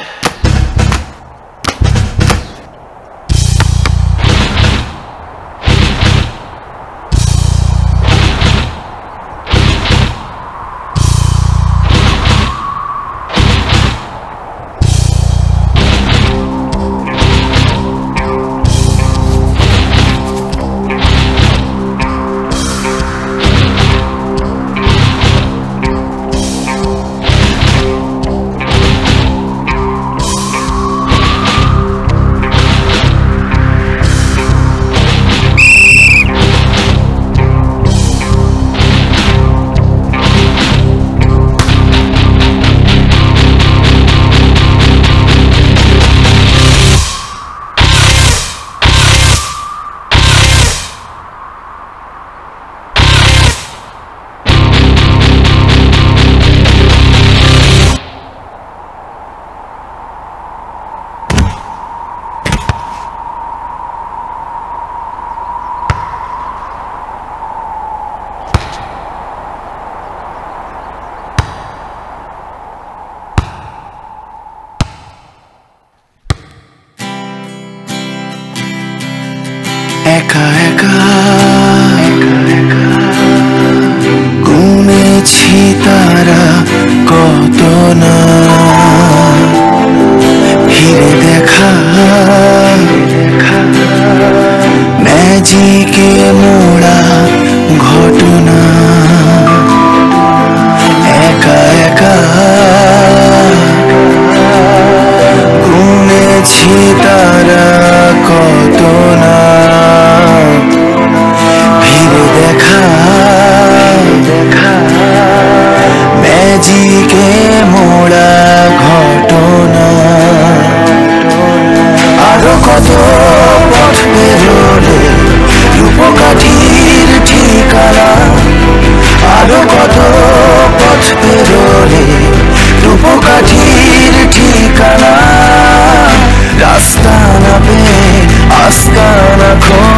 Hello.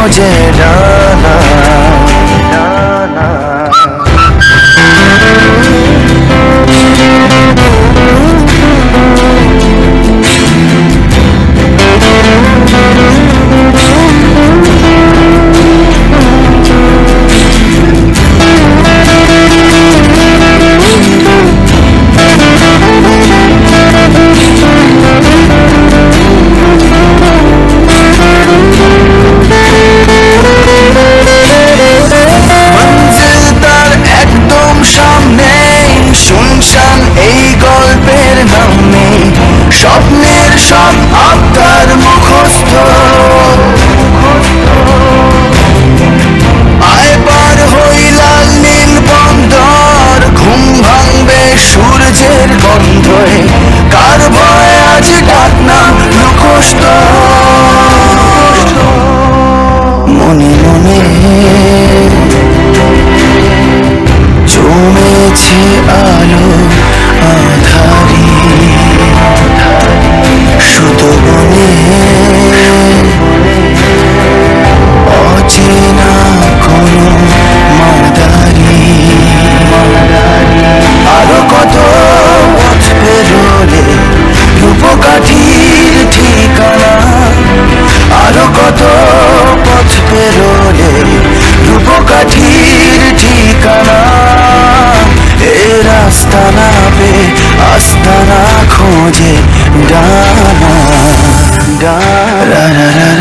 मुझे जाना जाना आस्ताना पे आस्ताना खोजे डाना डाना।